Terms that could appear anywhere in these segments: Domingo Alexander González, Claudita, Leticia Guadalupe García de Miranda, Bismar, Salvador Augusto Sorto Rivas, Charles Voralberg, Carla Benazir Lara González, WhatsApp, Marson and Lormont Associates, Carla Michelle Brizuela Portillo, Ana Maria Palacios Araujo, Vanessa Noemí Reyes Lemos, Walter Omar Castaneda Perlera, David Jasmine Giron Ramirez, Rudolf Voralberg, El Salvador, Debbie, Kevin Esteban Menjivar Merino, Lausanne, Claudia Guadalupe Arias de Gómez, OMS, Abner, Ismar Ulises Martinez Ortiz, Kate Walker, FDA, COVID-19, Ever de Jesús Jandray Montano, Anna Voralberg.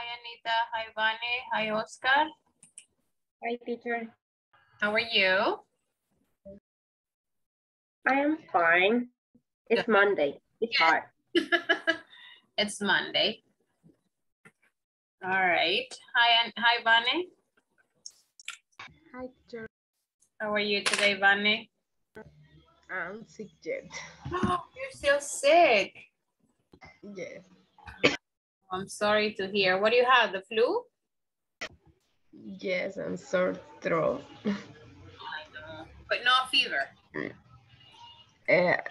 Hi, Anita. Hi, Vani. Hi, Oscar. Hi, teacher. How are you? I am fine. It's good. Monday. It's hard. It's Monday. All right. Hi, Vani. Hi, teacher. How are you today, Vani? I'm sick yet. Oh, you're still sick. Yes. I'm sorry to hear. What do you have, the flu? Yes, I'm sore throat. I know. But no fever?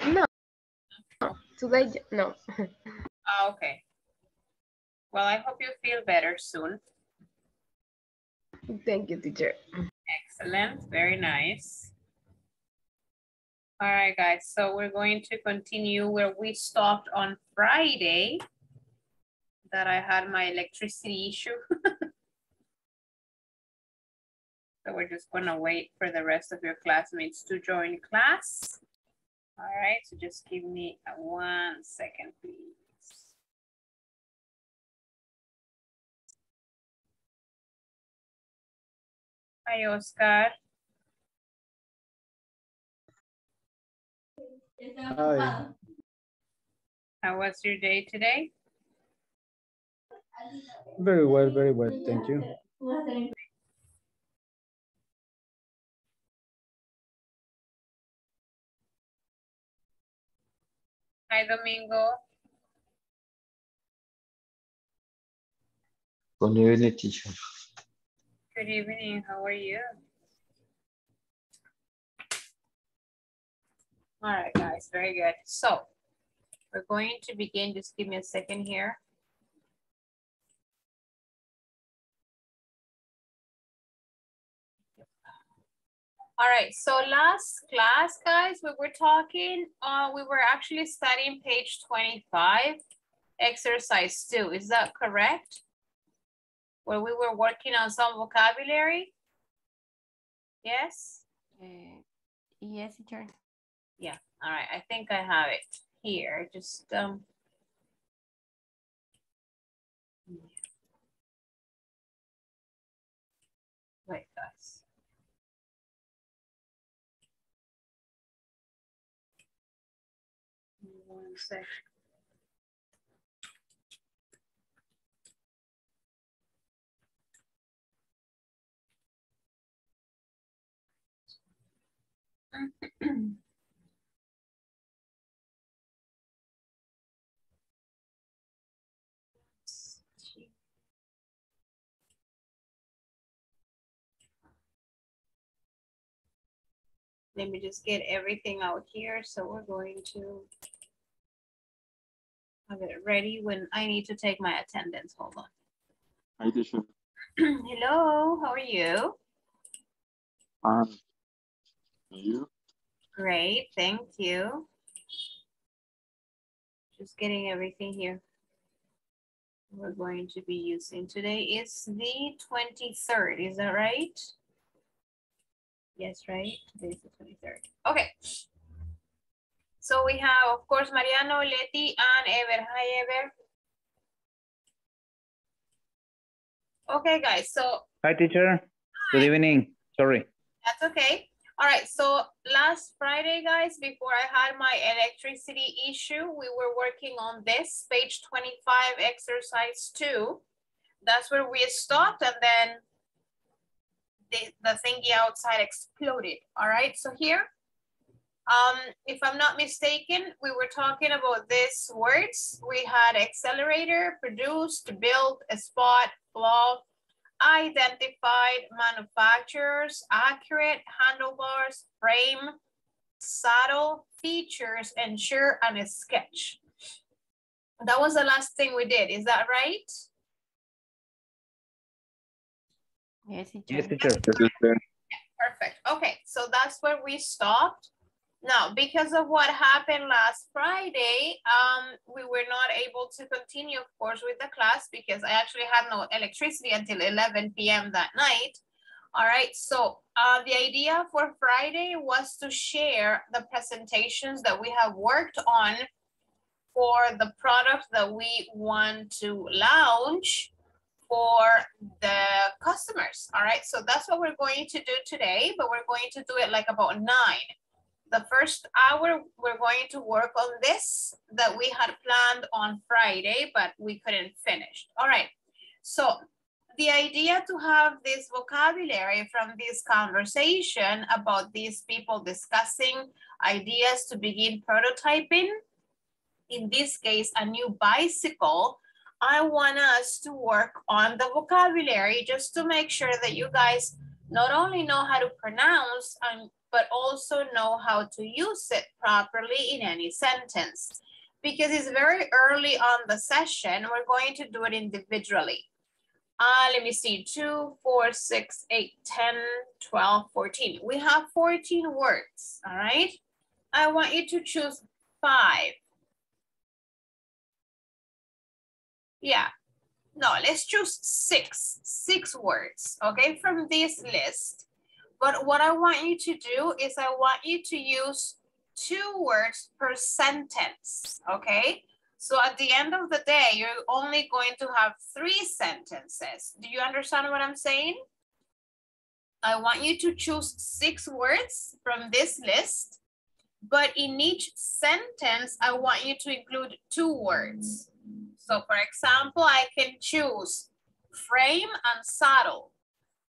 No. Today, no. Oh, okay. Well, I hope you feel better soon. Thank you, teacher. Excellent. Very nice. All right, guys, so we're going to continue where we stopped on Friday, that I had my electricity issue. So we're just going to wait for the rest of your classmates to join class. All right, so just give me 1 second, please. Hi, Oscar. Hi. How was your day today? Very well, thank you. Hi, Domingo. Good evening, teacher. Good evening, how are you? All right, guys, very good. So we're going to begin. Just give me a second here. All right, so last class, guys, we were talking, we were actually studying page 25, exercise 2. Is that correct? Where we were working on some vocabulary? Yes? Yes, teacher. Yeah, all right, I think I have it here, just wait, guys. Give me 1 second. Let me just get everything out here. So we're going to have it ready when I need to take my attendance. Hold on. Hi, teacher. Hello, how are you? You? Great, thank you. Just getting everything here. We're going to be using today. It's the 23rd, is that right? Yes, right? Today's the 23rd. Okay. So we have, of course, Mariano, Leti, and Ever. Hi, Ever. Okay, guys, so. Hi, teacher. Hi. Good evening. Sorry. That's okay. All right, so last Friday, guys, before I had my electricity issue, we were working on this, page 25, exercise 2. That's where we stopped, and then the thingy outside exploded. All right, so here, if I'm not mistaken, we were talking about these words. We had accelerator, produced, built, spot, love, identified, manufacturers, accurate, handlebars, frame, saddle, features, ensure, and a sketch. That was the last thing we did. Is that right? Yes, teacher. Yes, teacher. Perfect. Okay, so that's where we stopped. Now, because of what happened last Friday, we were not able to continue, of course, with the class because I actually had no electricity until 11 p.m. that night. All right, so the idea for Friday was to share the presentations that we have worked on for the product that we want to launch for the customers. All right, so that's what we're going to do today, but we're going to do it like about 9. The first hour, we're going to work on this that we had planned on Friday, but we couldn't finish. All right, so the idea to have this vocabulary from this conversation about these people discussing ideas to begin prototyping, in this case, a new bicycle, I want us to work on the vocabulary just to make sure that you guys not only know how to pronounce, but also know how to use it properly in any sentence. Because it's very early on the session, we're going to do it individually. Let me see, 2, 4, 6, 8, 10, 12, 14. We have 14 words, all right? I want you to choose 5. Yeah, no, let's choose 6 words, okay, from this list. But what I want you to do is I want you to use 2 words per sentence, okay? So at the end of the day, you're only going to have 3 sentences. Do you understand what I'm saying? I want you to choose 6 words from this list, but in each sentence, I want you to include 2 words. So for example, I can choose frame and saddle.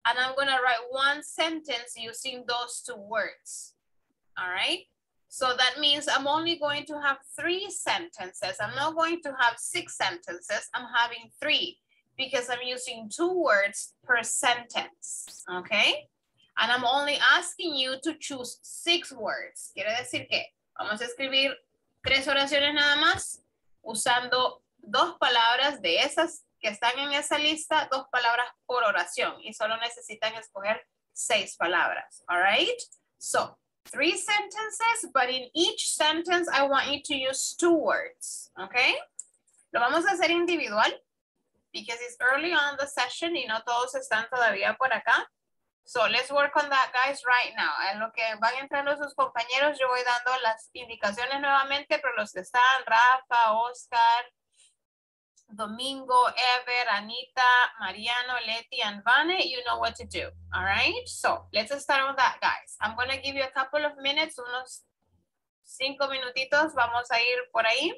And I'm gonna write one sentence using those 2 words, all right? So that means I'm only going to have 3 sentences. I'm not going to have 6 sentences, I'm having 3 because I'm using 2 words per sentence, okay? And I'm only asking you to choose 6 words. Quiere decir que vamos a escribir 3 oraciones nada más usando 2 palabras de esas que están en esa lista, 2 palabras por oración y solo necesitan escoger 6 palabras, all right? So 3 sentences, but in each sentence I want you to use 2 words, okay? Lo vamos a hacer individual because it's early on the session y no todos están todavía por acá. So let's work on that, guys, right now. En lo que van entrando sus compañeros, yo voy dando las indicaciones nuevamente, pero los que están, Rafa, Oscar, Domingo, Ever, Anita, Mariano, Leti, and Vani, you know what to do, all right? So let's start on that, guys. I'm going to give you a couple of minutes, unos 5 minutitos, vamos a ir por ahí.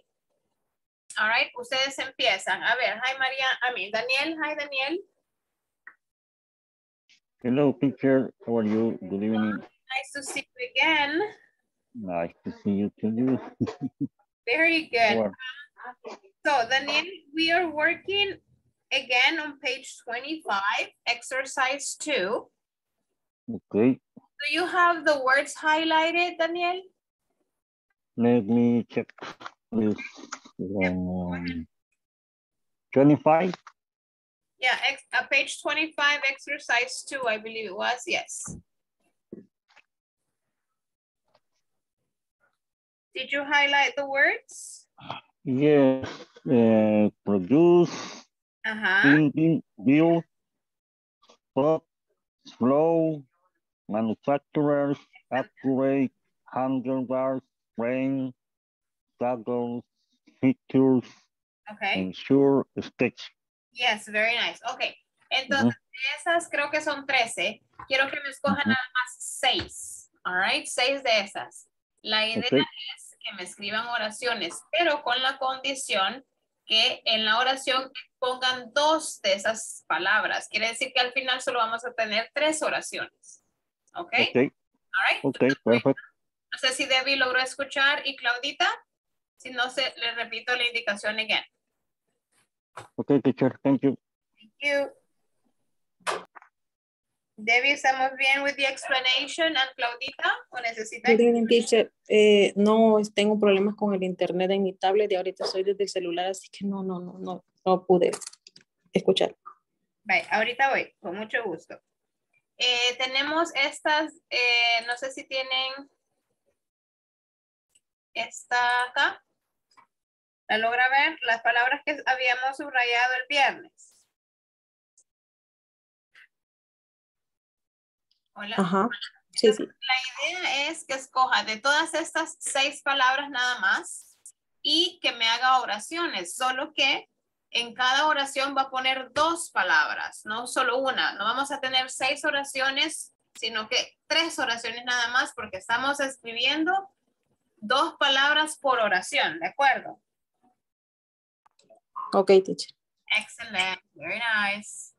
All right, ustedes empiezan. A ver, hi, Mariano, I mean, Daniel, hi, Daniel. Hello, teacher, how are you? Good evening. Nice to see you again. Nice to see you too. Very good. So, Daniel, we are working again on page 25, exercise 2. Okay. Do you have the words highlighted, Daniel? Let me check this. Yep. 25? Yeah, page 25, exercise 2, I believe it was, yes. Did you highlight the words? Yes, produce, thinking, build, pop, flow, manufacturers, upgrade, handlebars, frame, saddles, features, okay. Ensure, sketch. Yes, very nice. Okay, entonces esas creo que son 13. Quiero que me escojan nada más 6. All right, 6 de esas. La idea es que me escriban oraciones, pero con la condición que en la oración pongan 2 de esas palabras. Quiere decir que al final solo vamos a tener 3 oraciones. Ok. Okay. All right. Ok, perfecto. No sé si Debbie logró escuchar y Claudita, si no, se le repito la indicación again. Okay, teacher, thank you. Thank you. Debbie, ¿estamos bien with the explanation? And Claudita, ¿o necesitas? Teacher, no tengo problemas con el internet en mi tablet y ahorita soy desde el celular, así que no pude escuchar. Vale, ahorita voy, con mucho gusto. Tenemos estas, no sé si tienen esta acá. ¿La logra ver? Las palabras que habíamos subrayado el viernes. Hola. Ajá. Sí, sí. La idea es que escoja de todas estas 6 palabras nada más y que me haga oraciones, solo que en cada oración va a poner dos palabras, no solo una. No vamos a tener 6 oraciones, sino que 3 oraciones nada más, porque estamos escribiendo 2 palabras por oración, ¿de acuerdo? Ok, teacher. Excellent, very nice.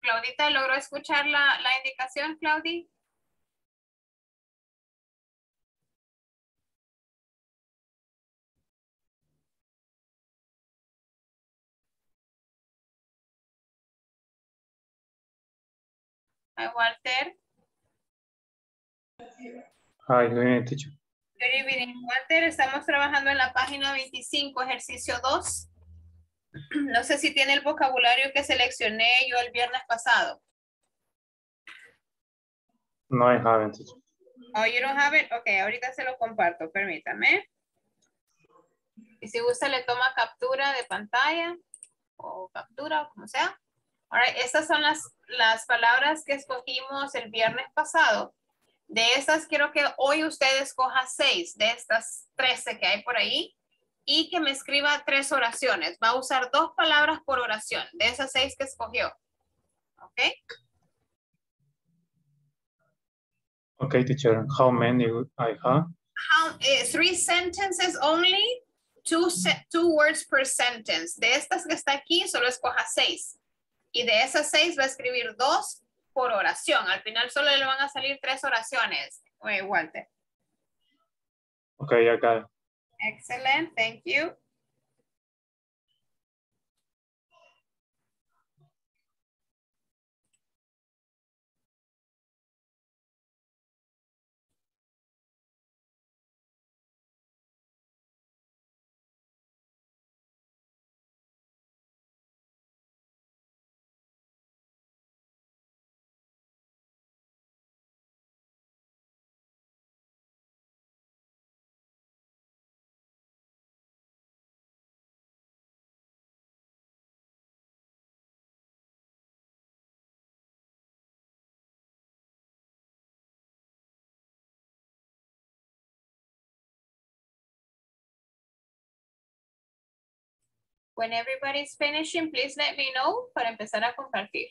Claudita, ¿logró escuchar la indicación, Claudi? Hi, Walter. Hi, good evening, teacher. Good evening, Walter. Estamos trabajando en la página 25, ejercicio 2. No sé si tiene el vocabulario que seleccioné yo el viernes pasado. No, I haven't. Oh, you don't have it? Ok, ahorita se lo comparto, permítame. Y si gusta le toma captura de pantalla o captura o como sea. All right, estas son las palabras que escogimos el viernes pasado. De estas quiero que hoy usted escoja 6 de estas 13 que hay por ahí. Y que me escriba 3 oraciones. Va a usar 2 palabras por oración. De esas 6 que escogió. ¿Ok? Ok, teacher. How many I have? 3 sentences only. 2 words per sentence. De estas que está aquí, solo escoja 6. Y de esas 6 va a escribir 2 por oración. Al final solo le van a salir 3 oraciones. Oye, Walter. Ok, acá. Excellent, thank you. When everybody's finishing, please let me know para empezar a compartir.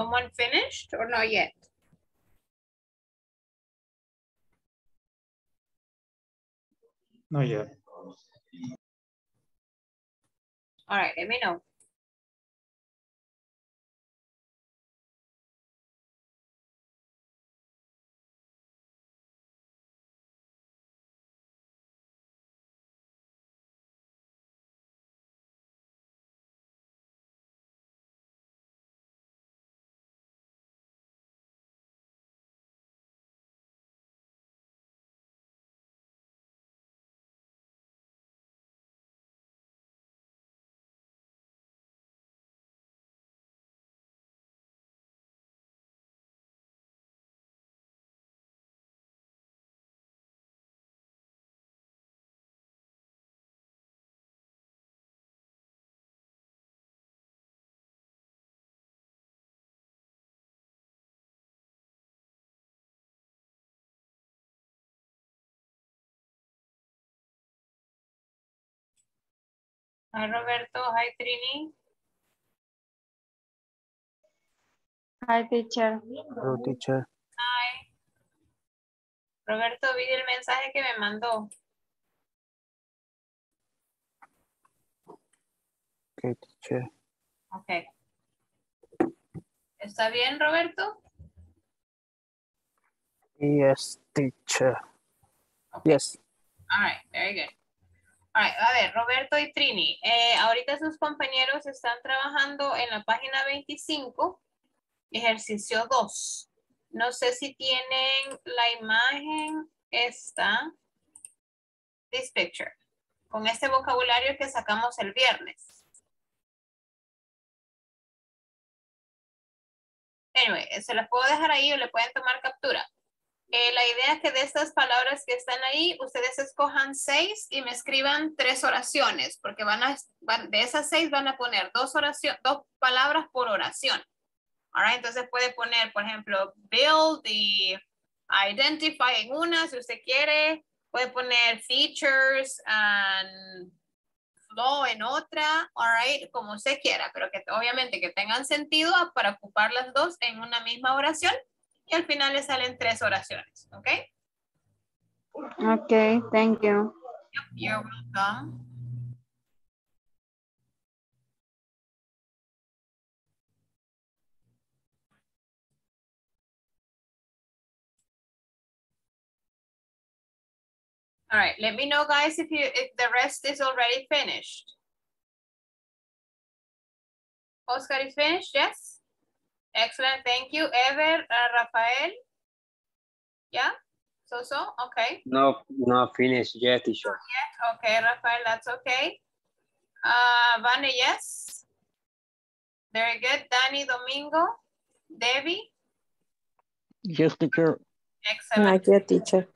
Someone finished or not yet? Not yet. All right, let me know. Hi, Roberto. Hi, Trini. Hi, teacher. Hello, teacher. Hi. Roberto, vi el mensaje que me mandó. Okay, teacher. Okay. ¿Está bien, Roberto? Yes, teacher. Okay. Yes. All right, very good. A ver, Roberto y Trini, ahorita sus compañeros están trabajando en la página 25, ejercicio 2. No sé si tienen la imagen, esta, this picture, con este vocabulario que sacamos el viernes. Anyway, se las puedo dejar ahí o le pueden tomar captura. La idea es que de estas palabras que están ahí, ustedes escojan 6 y me escriban 3 oraciones, porque de esas 6 van a poner 2 palabras por oración. All right, entonces puede poner, por ejemplo, build y identify en una, si usted quiere. Puede poner features and flow en otra, all right, como usted quiera, pero que obviamente que tengan sentido para ocupar las 2 en una misma oración. Y al final le salen 3 oraciones, ¿ok? Ok, thank you. Yep, you're welcome. All right, let me know, guys, if the rest is already finished. Oscar is finished, yes? Excellent, thank you. Ever, Rafael? Yeah? So? Okay. No, finished yet, teacher. Yet? Okay, Rafael, that's okay. Vani, yes? Very good. Dani, Domingo? Debbie? Yes, teacher. Excellent. Yes, teacher.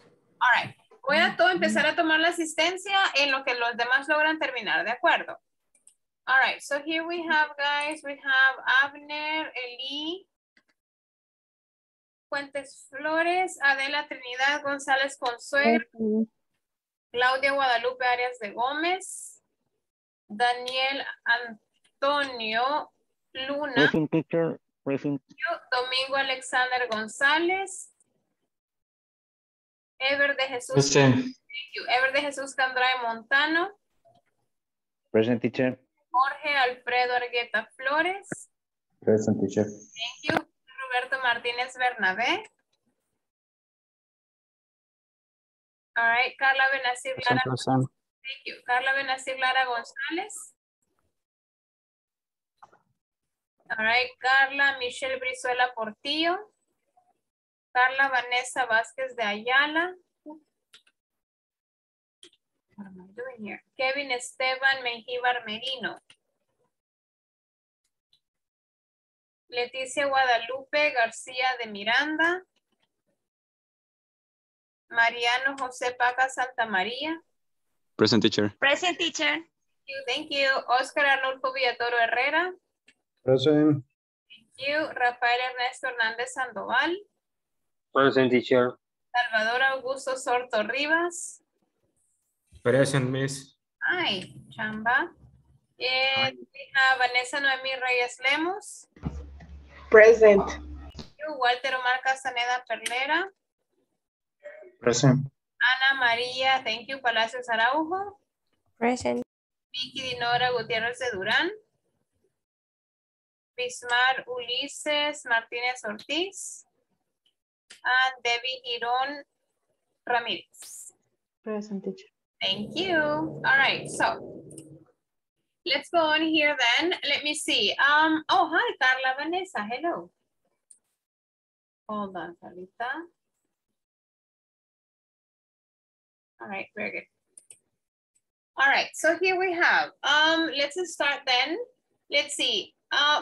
All right. Voy a empezar a tomar la asistencia en lo que los demás logran terminar, ¿de acuerdo? All right, so here we have, guys, we have Abner, Eli Fuentes Flores, Adela Trinidad González Consuegra, Claudia Guadalupe Arias de Gómez, Daniel Antonio Luna, present, teacher, present. Domingo Alexander González, Ever de Jesús, thank you, Ever de Jesús Jandray Montano, present, teacher. Jorge Alfredo Argueta Flores. Present, teacher. Thank you. Roberto Martínez Bernabé. All right. Carla Benazir Lara. Present. Thank you. Carla Benazir Lara González. All right. Carla Michelle Brizuela Portillo. Carla Vanessa Vázquez de Ayala. What am I doing here? Kevin Esteban Menjivar Merino. Leticia Guadalupe García de Miranda. Mariano José Paca Santa María. Present, teacher. Present, teacher. Thank you. Oscar Arnulfo Villatoro Herrera. Present. Thank you. Rafael Ernesto Hernández Sandoval. Present, teacher. Salvador Augusto Sorto Rivas. Present, miss. Hi, Chamba. Hi. We have Vanessa Noemí Reyes Lemos. Present. Walter Omar Castaneda Perlera. Present. Ana Maria, thank you, Palacios Araujo. Present. Vicky Dinora Gutierrez de Duran. Bismar Ulises Martinez Ortiz. And Debbie Giron Ramirez. Present, teacher. Thank you. All right, so let's go on here then. Let me see. Oh, hi, Carla Vanessa. Hello. Hold on, Carlita. All right, very good. All right, so here we have, let's start then. Let's see,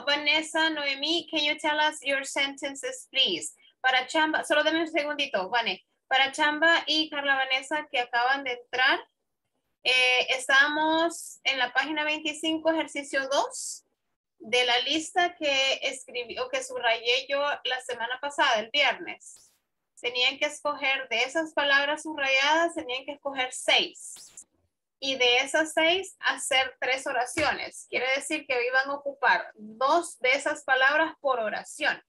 Vanessa, Noemí, can you tell us your sentences, please? Para Chamba, solo dame un segundito, Vane. Para Chamba y Carla Vanessa que acaban de entrar, estamos en la página 25, ejercicio 2, de la lista que escribí o que subrayé yo la semana pasada, el viernes. Tenían que escoger, de esas palabras subrayadas, tenían que escoger 6. Y de esas 6, hacer 3 oraciones. Quiere decir que iban a ocupar 2 de esas palabras por oración.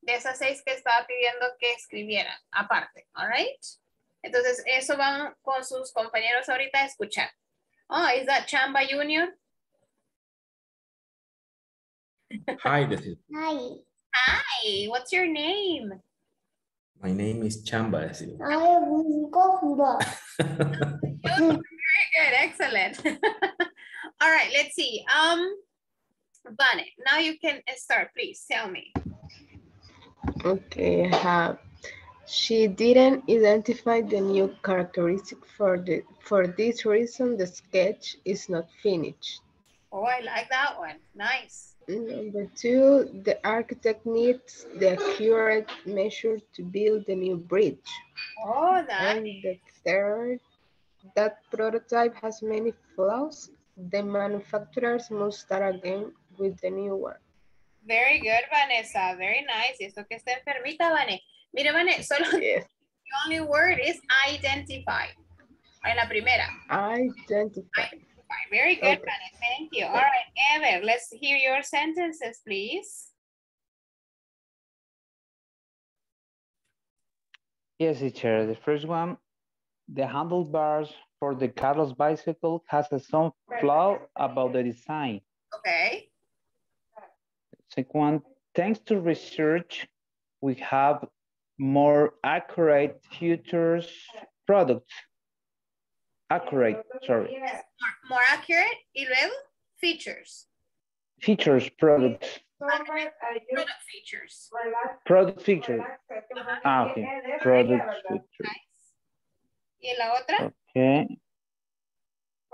De esas 6 que estaba pidiendo que escribieran, aparte. All right? Entonces, eso van con sus compañeros ahorita a escuchar. Oh, is that Chamba Junior? Hi, this is... Hi. Hi, what's your name? My name is Chamba. I will go Huda. Very good, excellent. All right, let's see. Vane, now you can start, please tell me. Okay, she didn't identify the new characteristic for this reason the sketch is not finished. Oh, I like that one. Nice. Number 2, the architect needs the accurate measure to build the new bridge. Oh, that. And the 3rd, that prototype has many flaws. The manufacturers must start again with the new one. Very good, Vanessa. Very nice. Esto que está enfermita, Vane. Mire, Vane, solo the only word is identify. En la primera. Identify. Very good, okay. Vane. Thank you. All right, Ever, let's hear your sentences, please. Yes, teacher. The first one, the handlebars for the Carlos bicycle has some flaw about the design. Okay. Second, thanks to research, we have more accurate futures products. Accurate, sorry. Yes. More accurate, y luego, features. Features, products. Accurate, product features. Product features. Ah, okay. Product features. Nice. ¿Y la otra?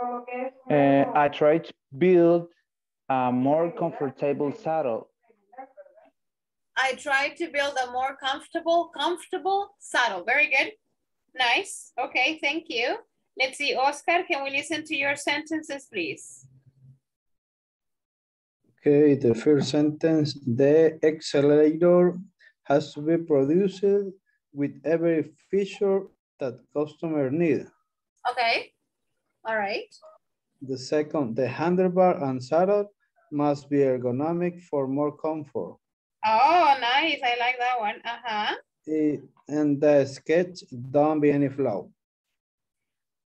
Okay. I tried to build a more comfortable saddle. I tried to build a more comfortable saddle. Very good. Nice. Okay, thank you. Let's see, Oscar, can we listen to your sentences, please? Okay, the first sentence, the accelerator has to be produced with every feature that customer needs. Okay, all right. The second, the handlebar and saddle must be ergonomic for more comfort. Oh, nice, I like that one, uh-huh. And the sketch, don't be any flaw.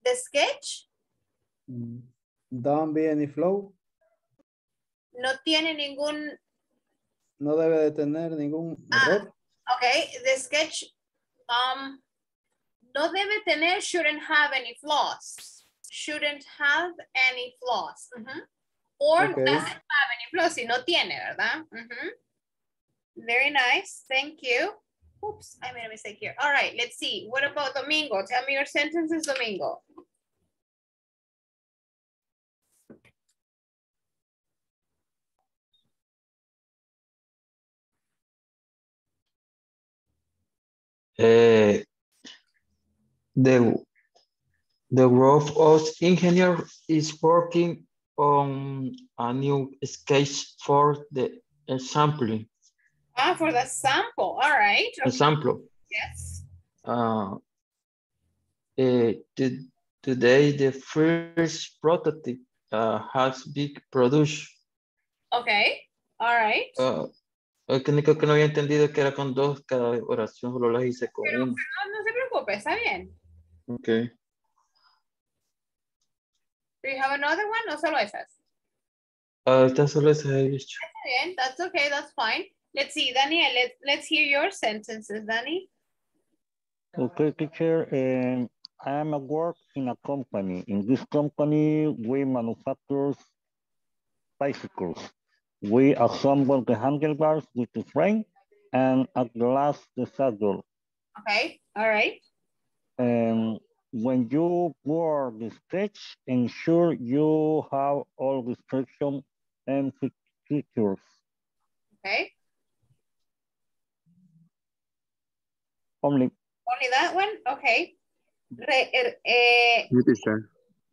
The sketch? Don't be any flow. No tiene ningún... No debe de tener ningún error. Okay, the sketch no debe tener, shouldn't have any flaws. Shouldn't have any flaws. Uh-huh. Or okay. Doesn't have any flaws, si no tiene, ¿verdad? Uh-huh. Very nice, thank you. Oops, I made a mistake here. All right, let's see. What about Domingo? Tell me your sentences, Domingo. The group of engineers is working on a new sketch for the sampling. Ah, for the sample, all right. Okay. The sample. Yes. Today, the first prototype has been produced. Okay, all right. El único que no había entendido es que era con dos, cada oración solo las hice con uno. No se preocupe, está bien. Ok. Do you have another one o solo esas? Ahorita solo esas he dicho. Está bien, that's okay, that's fine. Let's see, Daniel, let's hear your sentences, Danny. Okay, teacher. I am at work in a company. In this company, we manufacture bicycles. We assemble the handlebars with the frame and at the last, the saddle. Okay, all right. When you pour the sketch, ensure you have all description and features. Okay. Only that one? Okay.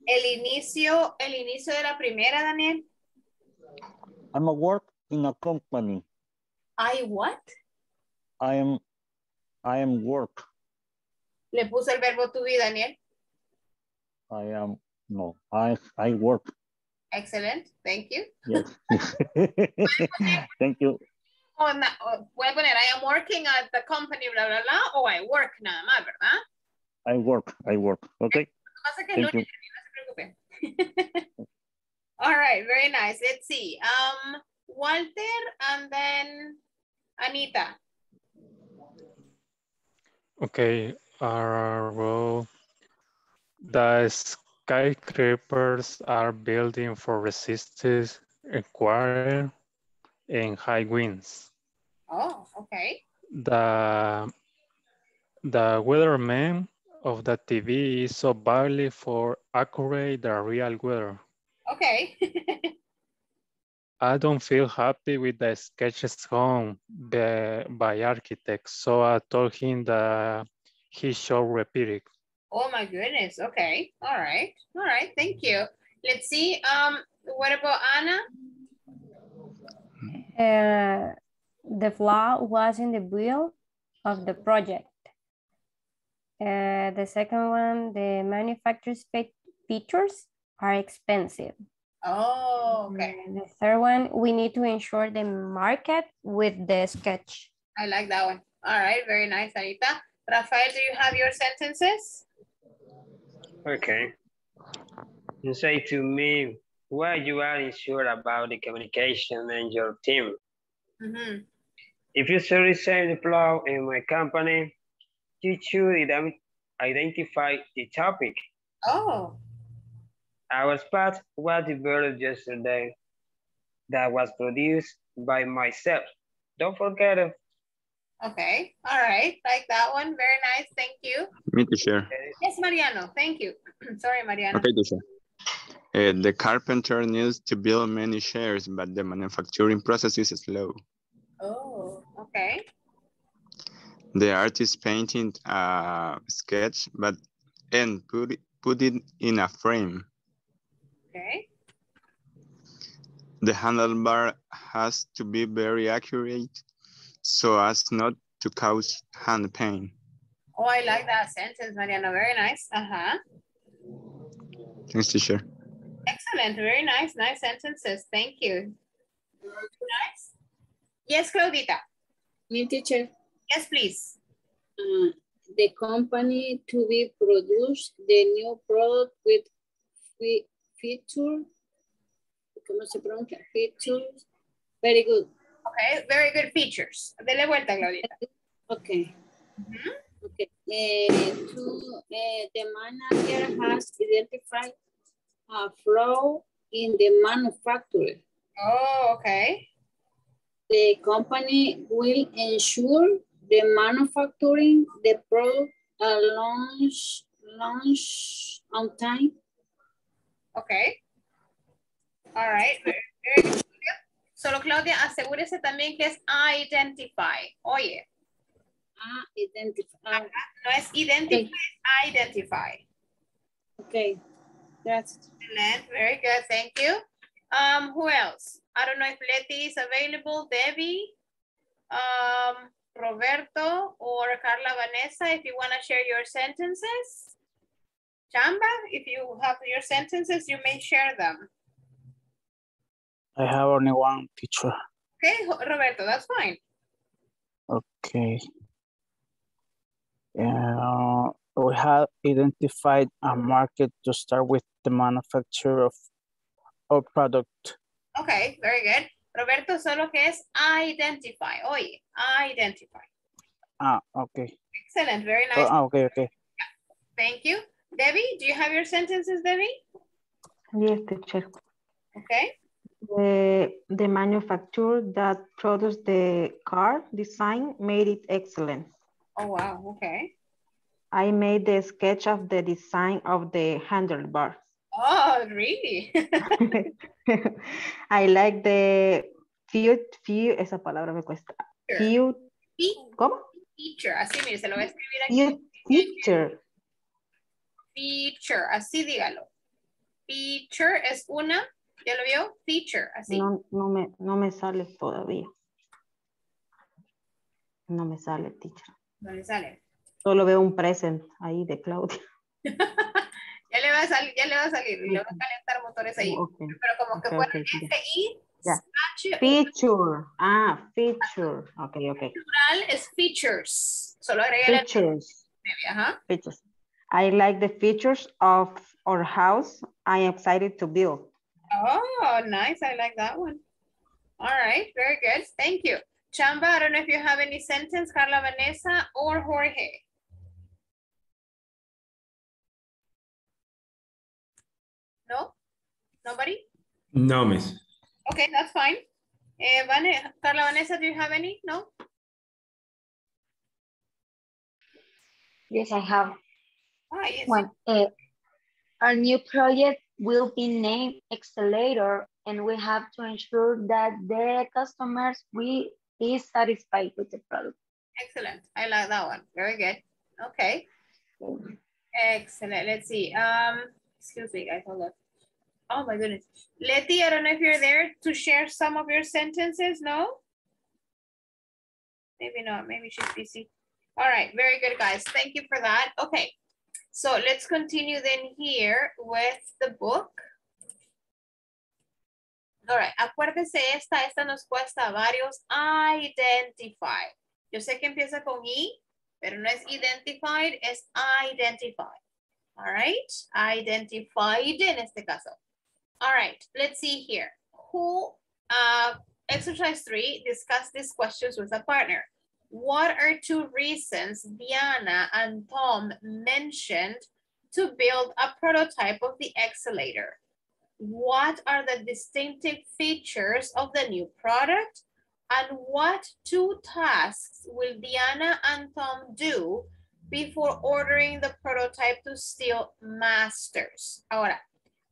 El inicio de la primera, Daniel. I'm a work in a company. I what? I am work. Le puse el verbo to be, Daniel. I work. Excellent. Thank you. Yes. Thank you. Voy a poner, I am working at the company, bla, bla, bla, o I work nada más, ¿verdad? I work. Okay. All right, very nice. Let's see. Walter and then Anita. Okay. Well, the skyscrapers are building for resistance required in high winds. Oh, okay. The weatherman of the TV is so badly for accurate the real weather. Okay. I don't feel happy with the sketches home by architect, so I told him that he should repeat it. Oh my goodness, okay, all right, thank you. Let's see, what about Anna? The flaw was in the build of the project. The second one, the manufacturer's features are expensive. Oh, okay. The third one, we need to ensure the market with the sketch. I like that one. All right, very nice, Anita. Rafael, do you have your sentences? Okay. You say to me why you are unsure about the communication and your team. Mm-hmm. If you see the flaw in my company, you should identify the topic. Oh. Our spot was developed yesterday that was produced by myself. Don't forget it. Okay, all right, like that one, very nice, thank you. Me to share. Yes, Mariano, thank you. Sorry, Mariano. Okay, to share. The carpenter needs to build many chairs, but the manufacturing process is slow. Oh, okay. The artist painted a sketch, but and put it in a frame. Okay. The handlebar has to be very accurate, so as not to cause hand pain. Oh, I like that sentence, Mariano. Very nice. Uh-huh. Thanks, teacher. Excellent. Very nice. Nice sentences. Thank you. Nice. Yes, Claudita. Me, teacher. Yes, please. The company to be produced the new product with feature. ¿Cómo se pronuncia? Features. Very good. Okay, very good features. Dele vuelta, Claudita. Okay. Mm-hmm. Okay. The manager has identified a flaw in the manufacturer. Oh, okay. The company will ensure the manufacturing the product launch on time. Okay. All right. Very good. Solo, Claudia, asegúrese también que es identify. Oye. Identify. No es identify, okay. Es identify. Okay. Gracias. Excellent. Very good. Thank you. Who else? I don't know if Leti is available. Debbie, Roberto, or Carla Vanessa, if you want to share your sentences. Chamba, if you have your sentences, you may share them. I have only one, teacher. Okay, Roberto, that's fine. Okay. We have identified a market to start with the manufacture of our product. Okay, very good. Roberto, solo que es identify. Oye, identify. Ah, okay. Excellent, very nice. Oh, okay, okay. Yeah. Thank you. Debbie, do you have your sentences, Debbie? Yes, teacher. Okay. The manufacturer that produced the car design made it excellent. Oh, wow, okay. I made the sketch of the design of the handlebar. Oh, really? I like the few, esa palabra me cuesta. Few, ¿cómo? Feature, así mire, se lo voy a escribir aquí. Feature. Feature, así dígalo. Feature es una, ¿ya lo vio? Feature, así. No me sale todavía. No me sale, teacher. No le sale. Solo veo un present ahí de Claudia. ya le va a salir. Y le va a calentar motores ahí. Okay. Pero como que ponen y yeah. Feature. Ah, feature. Ok, ok. El plural es features. Solo agrega features. Ajá. Features. I like the features of our house. I am excited to build. Oh, nice. I like that one. All right. Very good. Thank you. Chamba, I don't know if you have any sentence, Carla Vanessa or Jorge. No? Nobody? No, miss. Okay, that's fine. Carla Vanessa, do you have any? No? Yes, I have. Ah, yes. One. Our new project will be named Accelerator, and we have to ensure that the customers is satisfied with the product. Excellent. I like that one. Very good. Okay. Excellent. Let's see. Excuse me, guys. Hold on. Oh, my goodness. Leti, I don't know if you're there to share some of your sentences. No? Maybe not. Maybe she's busy. All right. Very good, guys. Thank you for that. Okay. So let's continue then here with the book. All right, acuérdese esta nos cuesta varios, identify. Yo sé que empieza con I, pero no es identified, es identify. All right, identified en este caso. All right, let's see here. Who, exercise 3, discuss these questions with a partner. What are two reasons Diana and Tom mentioned to build a prototype of the accelerator? What are the distinctive features of the new product? And what two tasks will Diana and Tom do before ordering the prototype to Steel Masters? Ahora,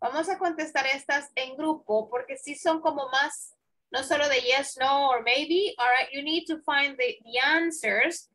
vamos a contestar estas en grupo porque sí son como más, no solo de yes, no, or maybe. All right, you need to find the answers.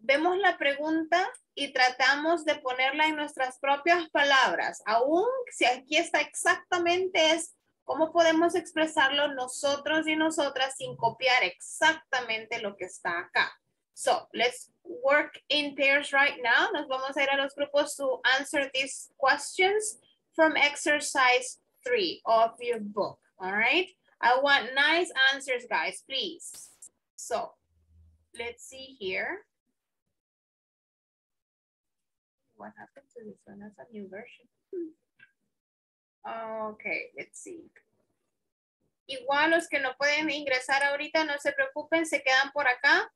Vemos la pregunta y tratamos de ponerla en nuestras propias palabras. Aún si aquí está exactamente es cómo podemos expresarlo nosotros y nosotras sin copiar exactamente lo que está acá. So, let's work in pairs right now. Nos vamos a ir a los grupos to answer these questions from exercise 3 of your book. All right? I want nice answers, guys, please. So, let's see here. What happened to this one? That's a new version. Okay, let's see. Igual los que no pueden ingresar ahorita, no se preocupen, se quedan por acá.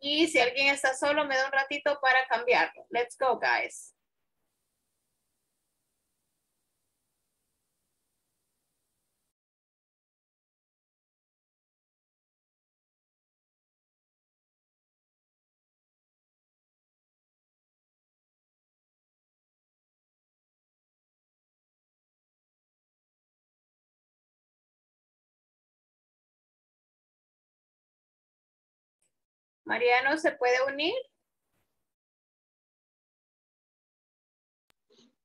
Y si alguien está solo, me da un ratito para cambiarlo. Let's go, guys. Mariano, ¿se puede unir?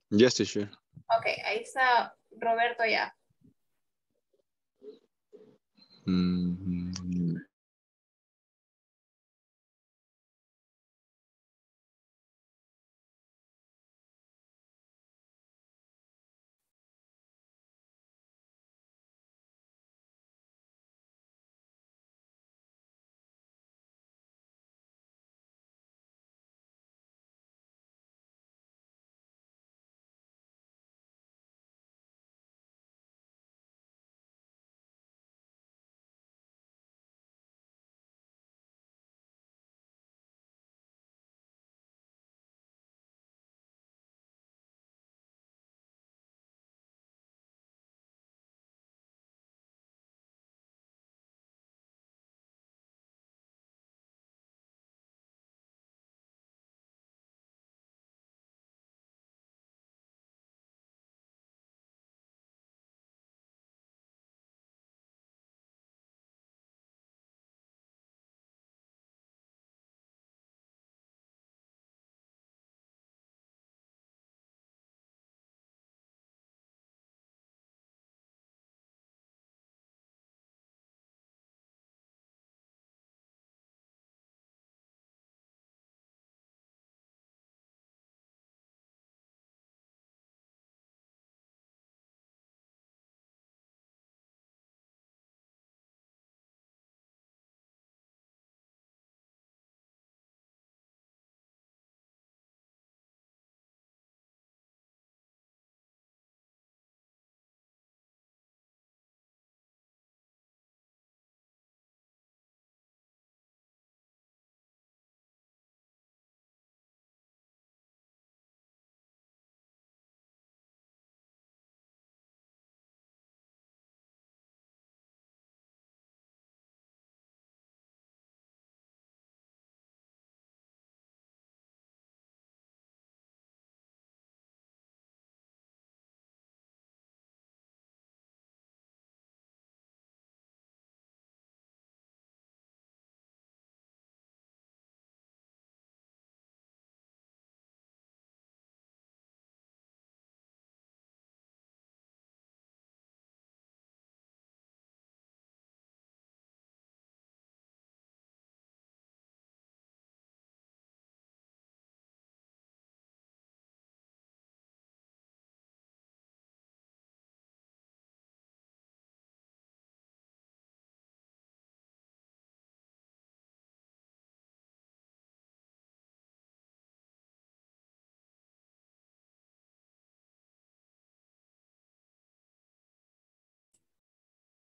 Yes, teacher. Ok, ahí está Roberto ya. Mm-hmm.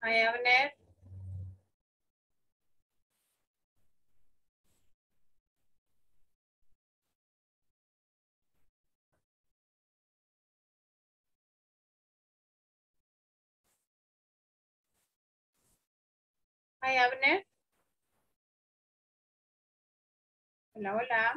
Hi, Abner. Hi, Abner. Hola, hola.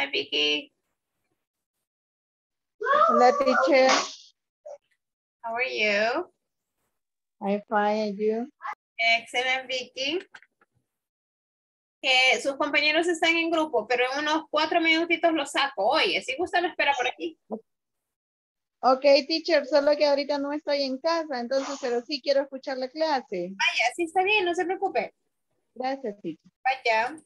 Hi, Vicky. Hello, teacher. How are you? I'm fine, and you? Excellent, Vicky. Sus compañeros están en grupo, pero en unos 4 minutitos los saco. Oye, si gusta, me espera por aquí. Ok, teacher, solo que ahorita no estoy en casa, entonces, pero sí quiero escuchar la clase. Vaya, sí está bien, no se preocupe. Gracias, teacher. Vaya.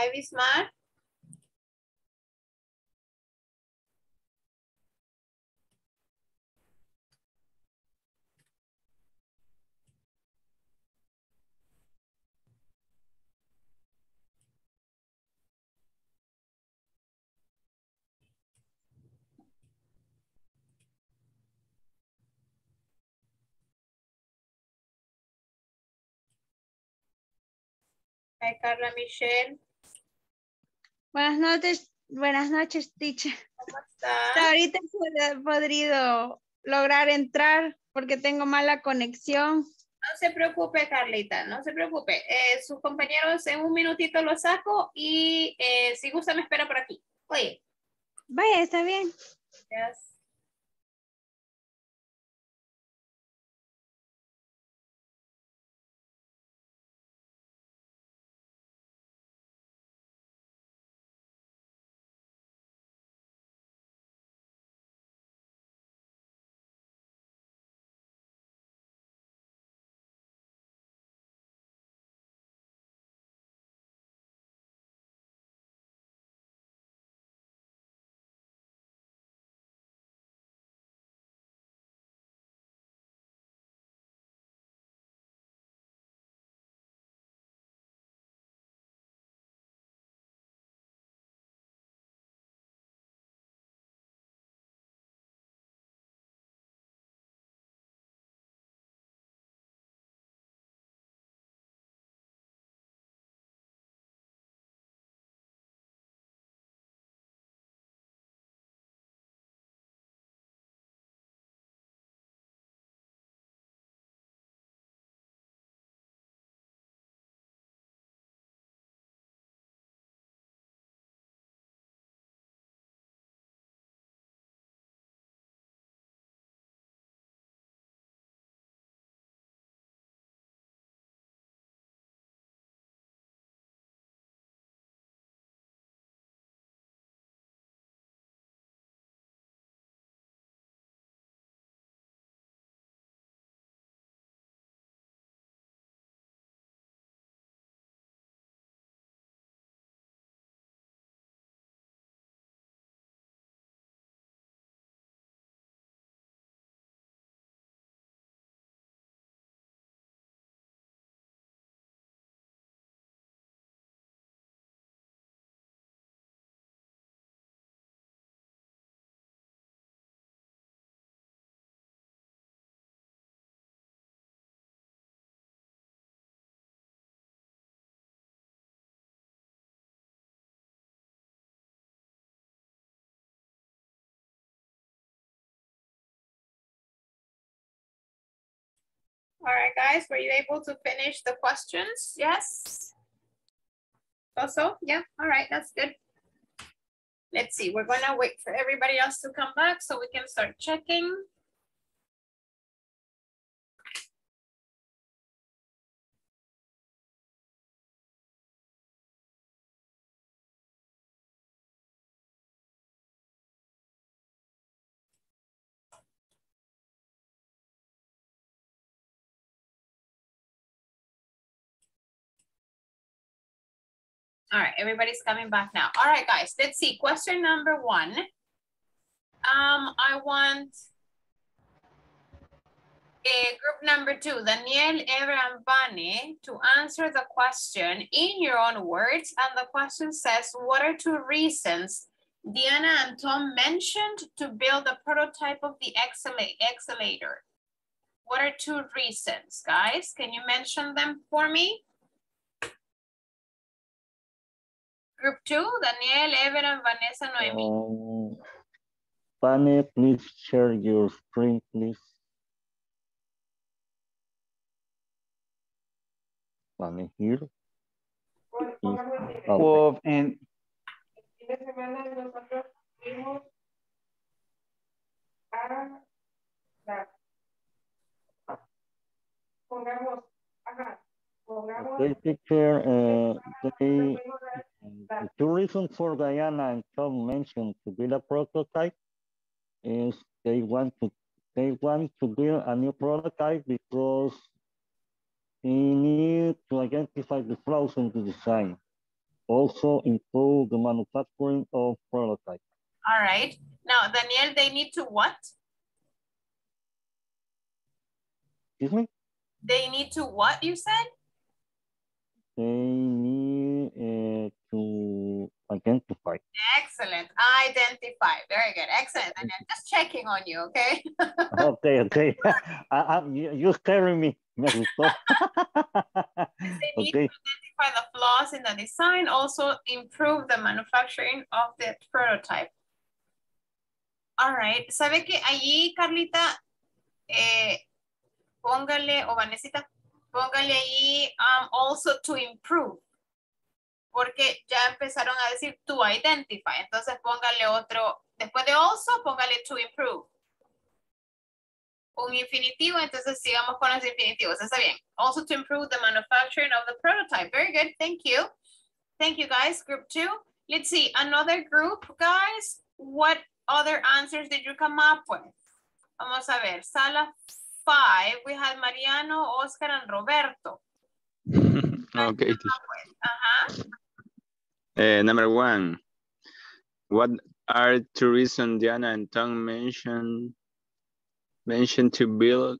Hi, Bismar. Hi, Carla Michelle. Buenas noches, Tisha. ¿Cómo estás? Hasta ahorita he podido lograr entrar porque tengo mala conexión. No se preocupe, Carlita, no se preocupe. Sus compañeros en un minutito los saco y si gusta me espera por aquí. Oye. Vaya, está bien. Gracias. All right, guys, were you able to finish the questions? Yes? Also, yeah, all right, that's good. Let's see, we're gonna wait for everybody else to come back so we can start checking. All right, everybody's coming back now. All right, guys, let's see. Question number one. I want group number two, Daniel, Ever, and Vani, to answer the question in your own words. And the question says, what are two reasons Diana and Tom mentioned to build a prototype of the exhalator? What are two reasons, guys? Can you mention them for me? Group two, Daniel, Ever, and Vanessa Noemi. Vane, please share your screen, please. Vane here. Okay. And okay, teacher, the two reasons for Diana and Tom mentioned to build a prototype is they want to build a new prototype because they need to identify the flaws in the design. also include the manufacturing of prototypes. All right. Now, Daniel, they need to what? Excuse me? They need to what, you said? They need to identify. Excellent. Identify. Very good. Excellent. And I'm just checking on you, okay? Okay, okay. You're scaring me. They need to identify the flaws in the design, also improve the manufacturing of the prototype. All right. ¿Sabe que allí, Carlita, póngale, o Vanesita, póngale ahí also to improve, porque ya empezaron a decir to identify, entonces póngale otro, después de also, póngale to improve. Un infinitivo, entonces sigamos con los infinitivos, está bien. Also to improve the manufacturing of the prototype. Very good, thank you. Thank you guys, group two. Let's see, another group, guys. What other answers did you come up with? Vamos a ver, sala 5, we had Mariano, Oscar, and Roberto. Okay. Number 1. What are two reasons Diana and Tom mentioned to build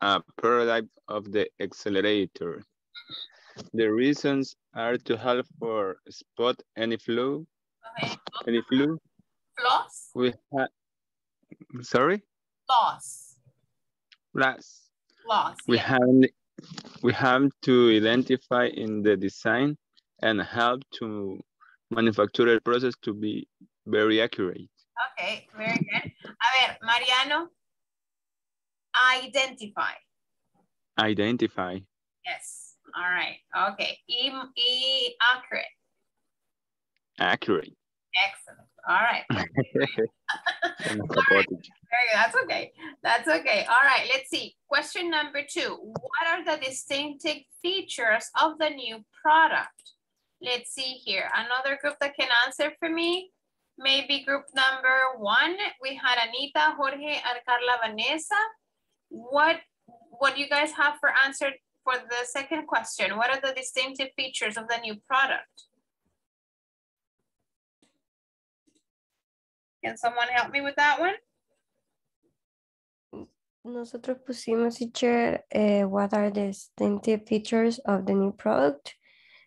a prototype of the accelerator? The reasons are to help for spot any flaw. Okay. Any flaw? Flaws? We had, sorry? Flaws. Plus, we have to identify in the design and help to manufacture the process to be very accurate. Okay, very good. A ver, Mariano, identify. Identify. Yes, all right, okay. E accurate. Accurate. Excellent. All right. All right. That's okay. That's okay. All right. Let's see. Question number 2. What are the distinctive features of the new product? Let's see here. Another group that can answer for me. Maybe group number 1. We had Anita, Jorge, and Carla Vanessa. What do you guys have for answer for the second question? What are the distinctive features of the new product? Can someone help me with that one? Nosotros pusimos, teacher, what are the distinctive features of the new product?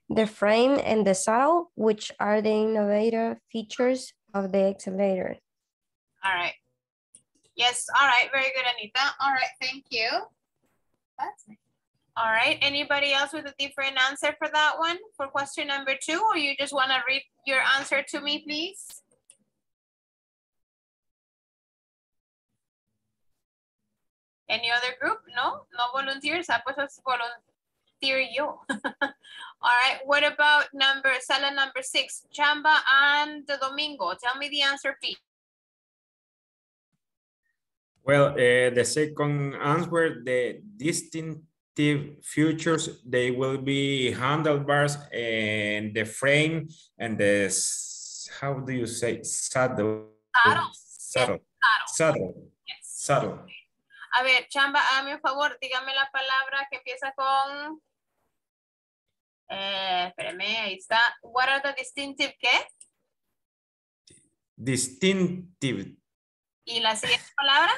The frame and the saddle, which are the innovative features of the accelerator. All right. Yes, all right. Very good, Anita. All right, thank you. That's nice. All right, anybody else with a different answer for that one? For question number 2, or you just want to read your answer to me, please? Any other group? No? No volunteers? I put us volunteer you. All right. What about sala number 6? Chamba and Domingo. Tell me the answer, please. Well, the second answer, the distinctive features, they will be handlebars and the frame and the, how do you say, saddle? Saddle. Saddle. Yes, saddle. Yes. Saddle. A ver, Chamba, hágame un favor, dígame la palabra que empieza con... espérame, ahí está. What are the distinctive, ¿qué? Distinctive. ¿Y la siguiente palabra?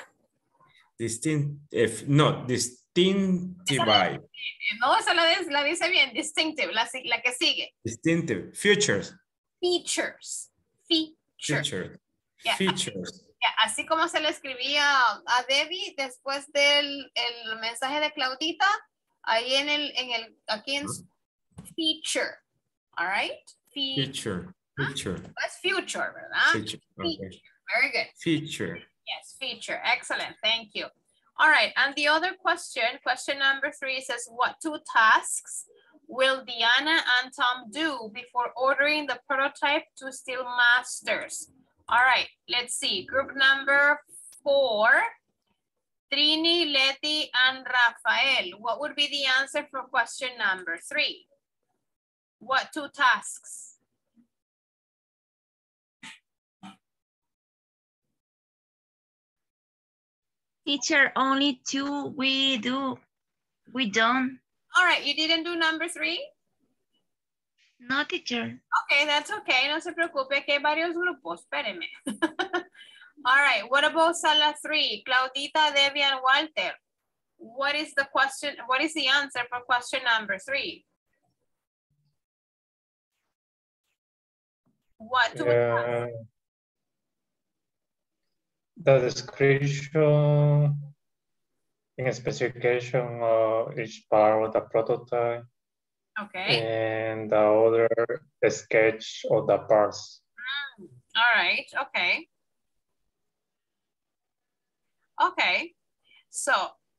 Distinctive, no, distinctive. No, esa la dice bien, distinctive, la que sigue. Distinctive, features. Features. Features. Yeah. Features. Así como se le escribía a Debbie después del mensaje de Claudita, ahí en aquí en feature, all right? Feature, feature. That's future, ¿verdad? Feature, okay. Very good. Feature. Yes, feature, excellent, thank you. All right, and the other question number 3 says, what 2 tasks will Diana and Tom do before ordering the prototype to Steel Masters? All right, let's see. Group number 4, Trini, Leti, and Rafael. What would be the answer for question number 3? What 2 tasks? Teacher, only 2 we do. We don't. All right, you didn't do number 3? No, teacher. Okay, that's okay. No se preocupe, que hay varios grupos. Espéreme. All right, what about sala 3? Claudita, Debbie, and Walter. What is the question? What is the answer for question number 3? What do we have? The description and specification of each part of the prototype. Okay. And the other sketch of the parts. Mm. All right. Okay. Okay. So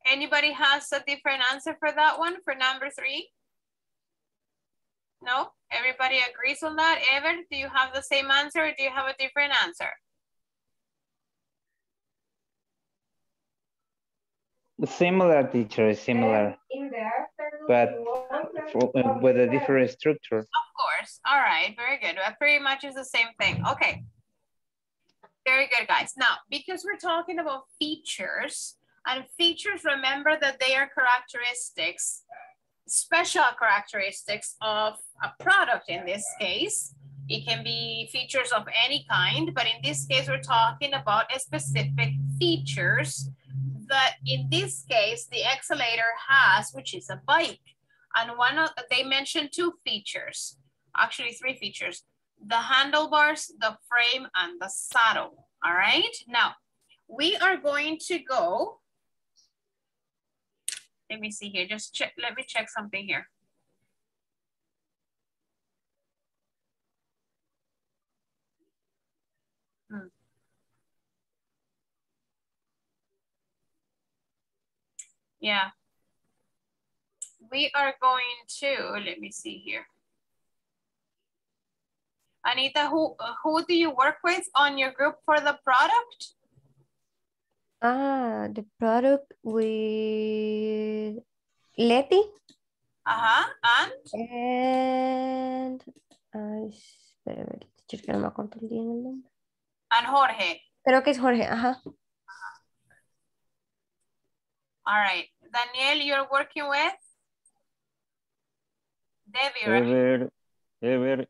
anybody has a different answer for that one, for number 3? No? Everybody agrees on that? Ever, do you have the same answer or do you have a different answer? Similar, teacher, similar. In the afternoon, but with a different structure. Of course. All right, very good. Well, pretty much is the same thing. Okay. Very good, guys. Now, because we're talking about features, and features, remember that they are characteristics, special characteristics of a product in this case. It can be features of any kind, but in this case, we're talking about a specific features that in this case, the exhalator has, which is a bike. And one of, they mentioned 2 features, actually 3 features, the handlebars, the frame, and the saddle. All right, now we are going to go, let me see here, just check, let me check something here. Yeah, we are going to, let me see here. Anita, who do you work with on your group for the product? Ah, the product with Letty. Uh-huh, and? And Jorge. Creo que es Jorge, ajá. All right. Daniel, you're working with? Debbie, right? Ever.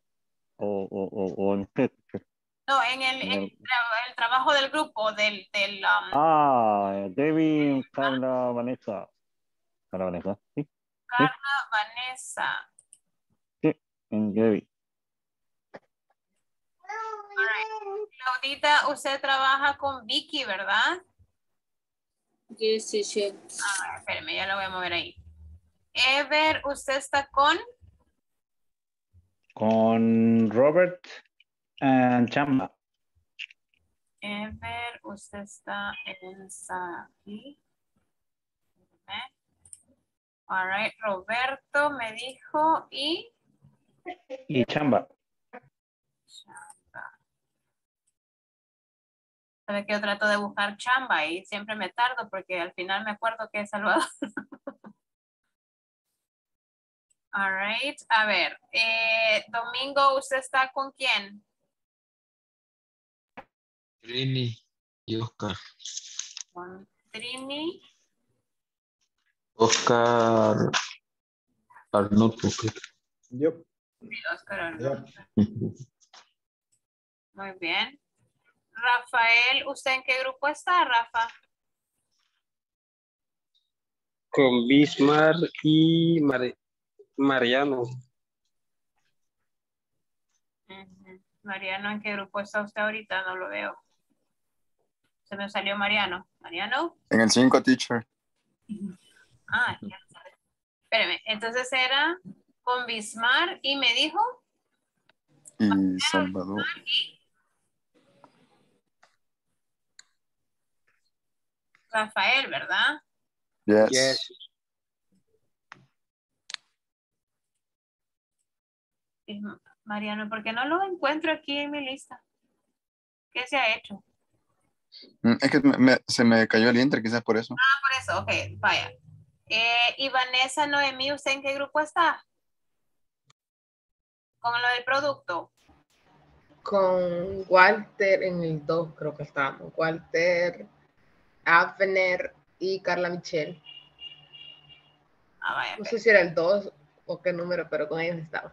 No, en el trabajo del grupo, del Debbie, Carla, Vanessa. Carla, Vanessa, sí. Carla, sí. Vanessa. Sí, en Debbie. All right. Claudita, usted trabaja con Vicky, ¿verdad? Yes, teacher. Ah, espérame, ya lo voy a mover ahí. Ever, ¿usted está con? Con Robert and Chamba. Ever, ¿usted está en aquí? All right, Roberto me dijo y... Y Chamba. Sabes que yo trato de buscar Chamba y siempre me tardo porque al final me acuerdo que es Salvador. All right. A ver, Domingo, ¿usted está con quién? Trini y Oscar. Con Trini. Oscar Arnulfo. Yep. Sí, Oscar Arnulfo. Yep. Muy bien. Rafael, ¿usted en qué grupo está, Rafa? Con Bismar y Mariano. Uh-huh. Mariano, ¿en qué grupo está usted ahorita? No lo veo. Se me salió Mariano. ¿Mariano? En el 5, teacher. Ah, ya. Espérame, entonces era con Bismar y me dijo... Y Salvador. Rafael, ¿verdad? Yes. Yes. Mariano, ¿por qué no lo encuentro aquí en mi lista? ¿Qué se ha hecho? Es que se me cayó el inter, quizás por eso. Ah, por eso, ok, vaya. Y Vanessa Noemí, ¿usted en qué grupo está? Con lo del producto. Con Walter en el 2, creo que estábamos. Walter... Abner y Carla Michelle. Ah, vaya, no sé si era el 2 o qué número, pero con ellos estaba.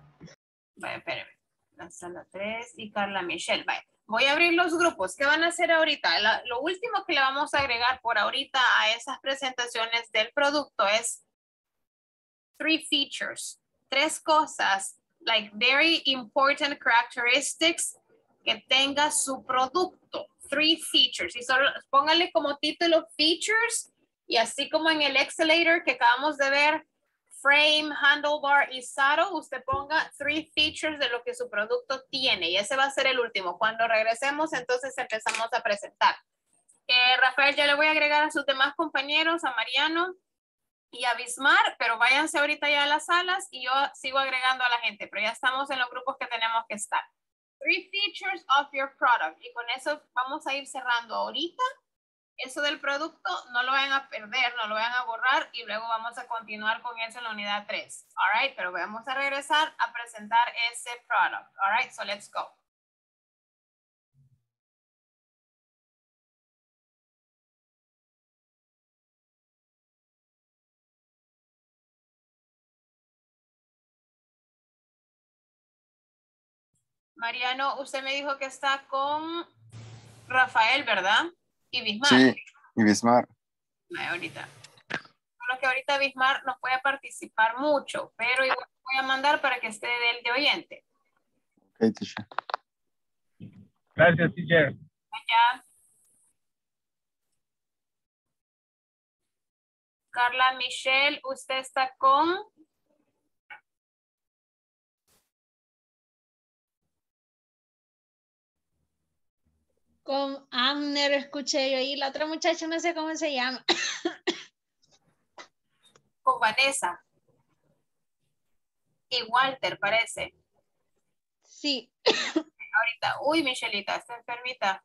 Vaya, espérame. Hasta la 3 y Carla Michelle. Vaya. Voy a abrir los grupos. ¿Qué van a hacer ahorita? Lo último que le vamos a agregar por ahorita a esas presentaciones del producto es 3 features. 3 cosas, like very important characteristics que tenga su producto. 3 features. Y solo póngale como título features y así como en el Excelator que acabamos de ver, frame, handlebar y saddle, usted ponga 3 features de lo que su producto tiene y ese va a ser el último. Cuando regresemos, entonces empezamos a presentar. Rafael, ya le voy a agregar a sus demás compañeros, a Mariano y a Bismar, pero váyanse ahorita ya a las salas y yo sigo agregando a la gente, pero ya estamos en los grupos que tenemos que estar. 3 features of your product. Y con eso vamos a ir cerrando ahorita. Eso del producto no lo vayan a perder, no lo vayan a borrar y luego vamos a continuar con eso en la unidad 3. All right, pero vamos a regresar a presentar ese product. All right, so let's go. Mariano, usted me dijo que está con Rafael, ¿verdad? Y Bismar. Sí, y Bismar. Ay, ahorita. Solo que ahorita Bismar no puede participar mucho, pero igual voy a mandar para que esté del de oyente. Ok, Tisha. Gracias, teacher. Allá. Carla Michelle, usted está con... Con Abner, escuché yo, y la otra muchacha no sé cómo se llama. Con Vanessa. Y Walter, parece. Sí. Ahorita, uy, Michelita, ¿está enfermita?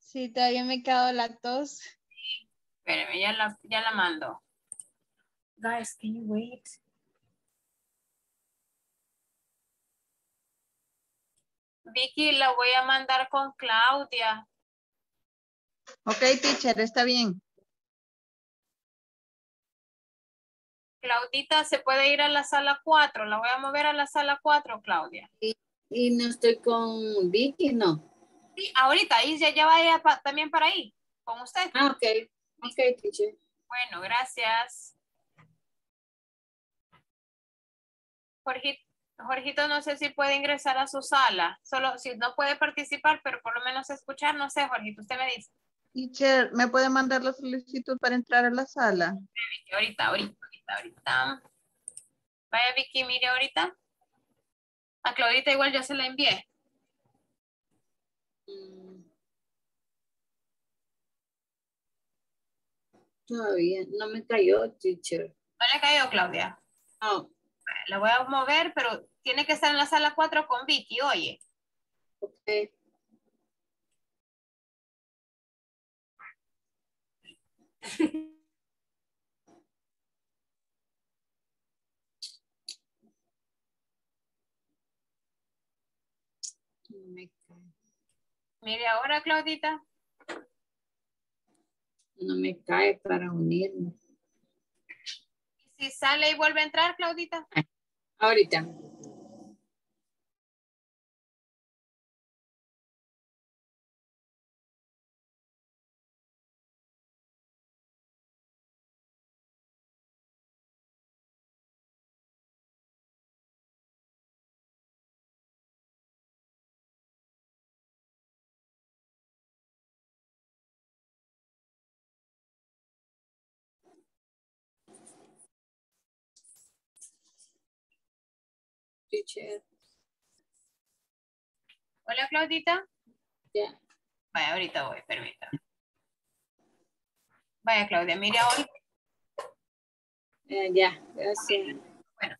Sí, todavía me quedó la tos. Sí. Espérame, ya la mando. Guys, can you wait? Vicky, la voy a mandar con Claudia. Ok, teacher, está bien. Claudita, ¿se puede ir a la sala 4? La voy a mover a la sala 4, Claudia. Y no estoy con Vicky, ¿no? Sí, ahorita, ahí ya va ella también para ahí, con usted. Ah, ok. Ok, teacher. Bueno, gracias. Jorgito, no sé si puede ingresar a su sala, solo si no puede participar, pero por lo menos escuchar, no sé, Jorgito, usted me dice. Teacher, ¿me puede mandar la solicitud para entrar a la sala? Sí, ahorita. Vaya Vicky, mire ahorita. A Claudita igual ya se la envié. Todavía no me cayó, teacher. ¿No le cayó, Claudia? No. La voy a mover, pero tiene que estar en la sala 4 con Vicky, oye. Ok. Mire ahora, Claudita. No me cae para unirme. Si sale y vuelve a entrar, Claudita. Ahorita. Teacher. Hola, Claudita. Ya. Vaya, ahorita voy, permítame. Vaya, Claudia, mira hoy. Ya, gracias. Bueno.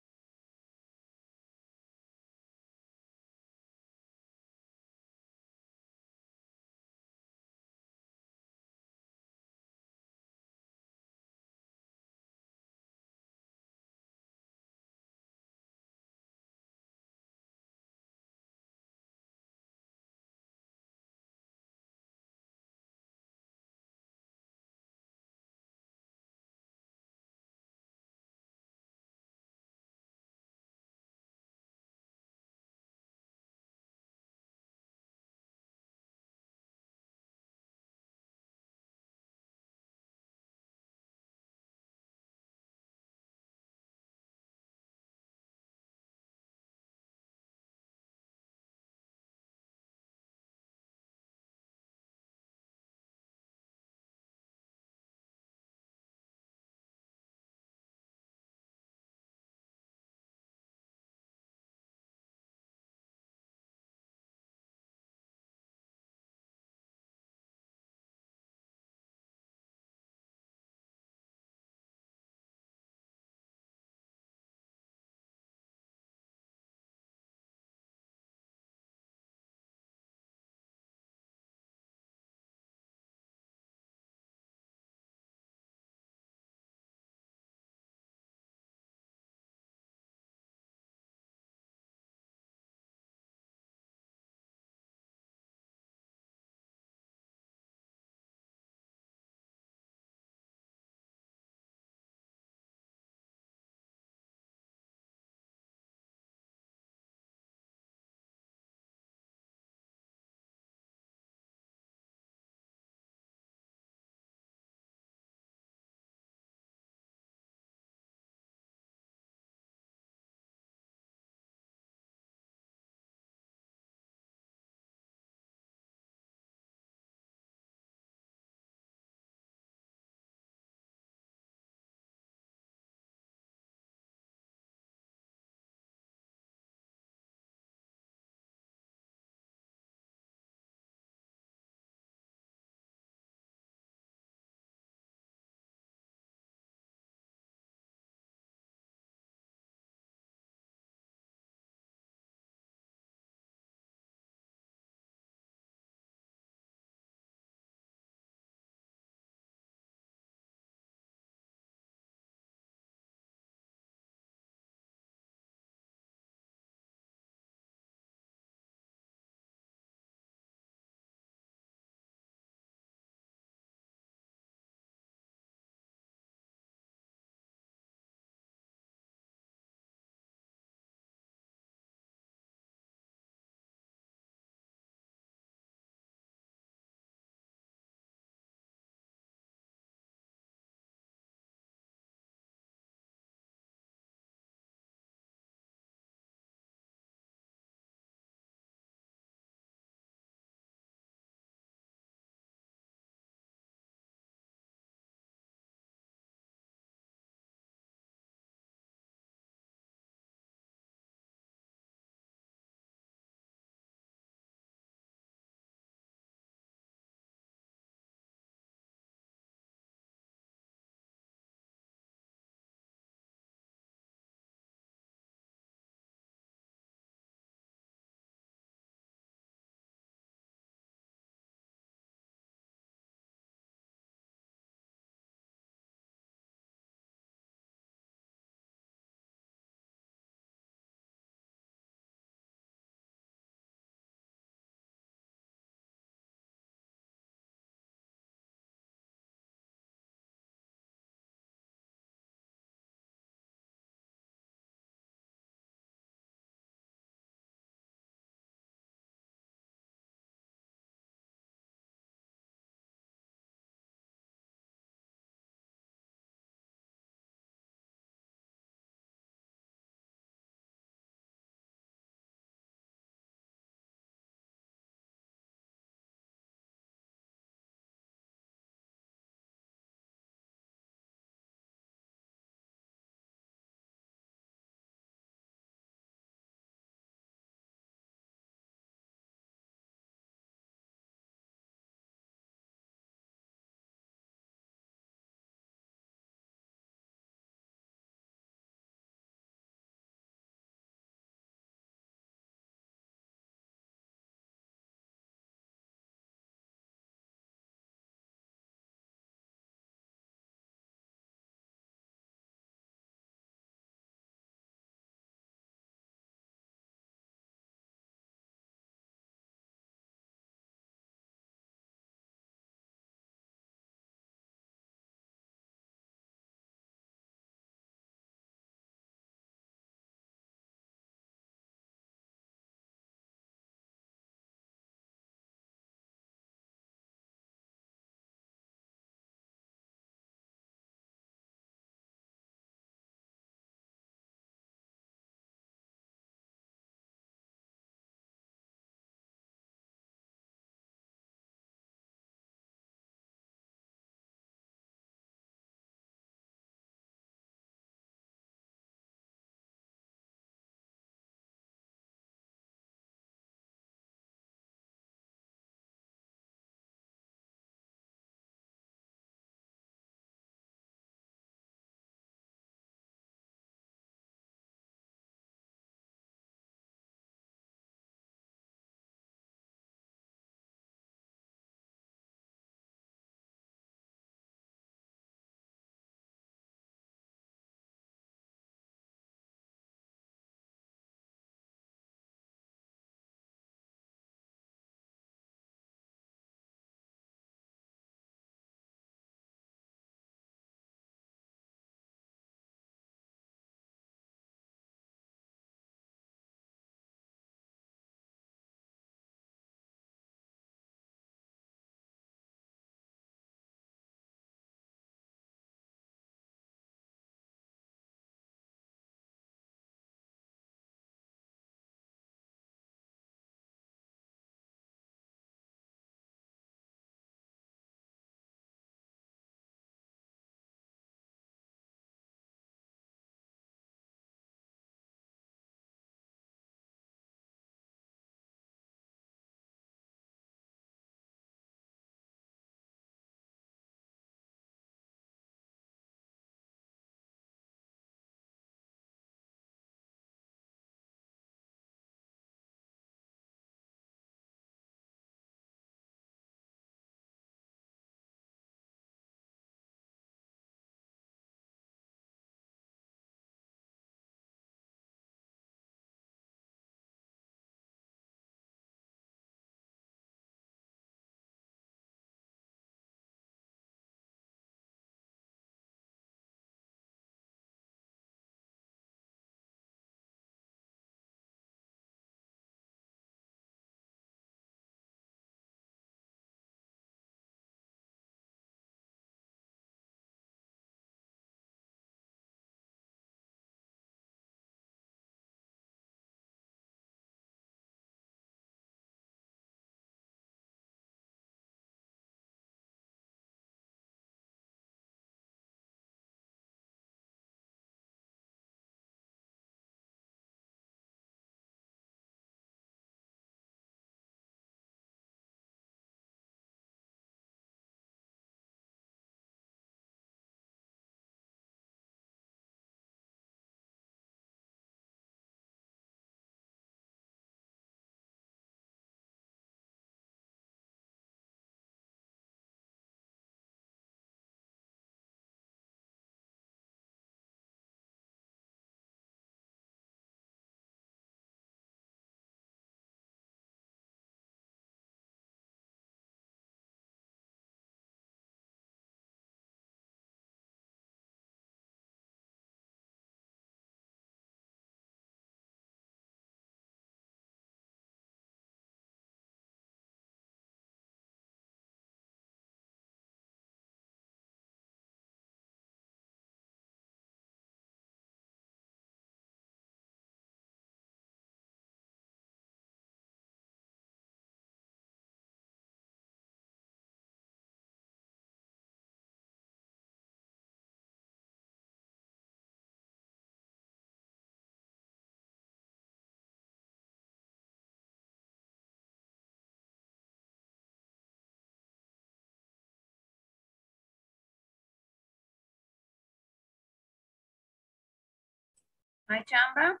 Hi, Chamba.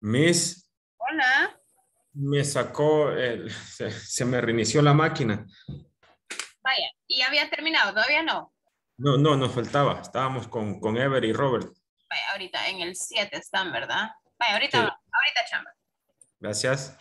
Miss. Hola. Me sacó, se me reinició la máquina. Vaya, ¿y había terminado? ¿Todavía no? No, nos faltaba. Estábamos con Ever y Robert. Vaya, ahorita en el 7 están, ¿verdad? Vaya, ahorita, sí. Ahorita Chamba. Gracias.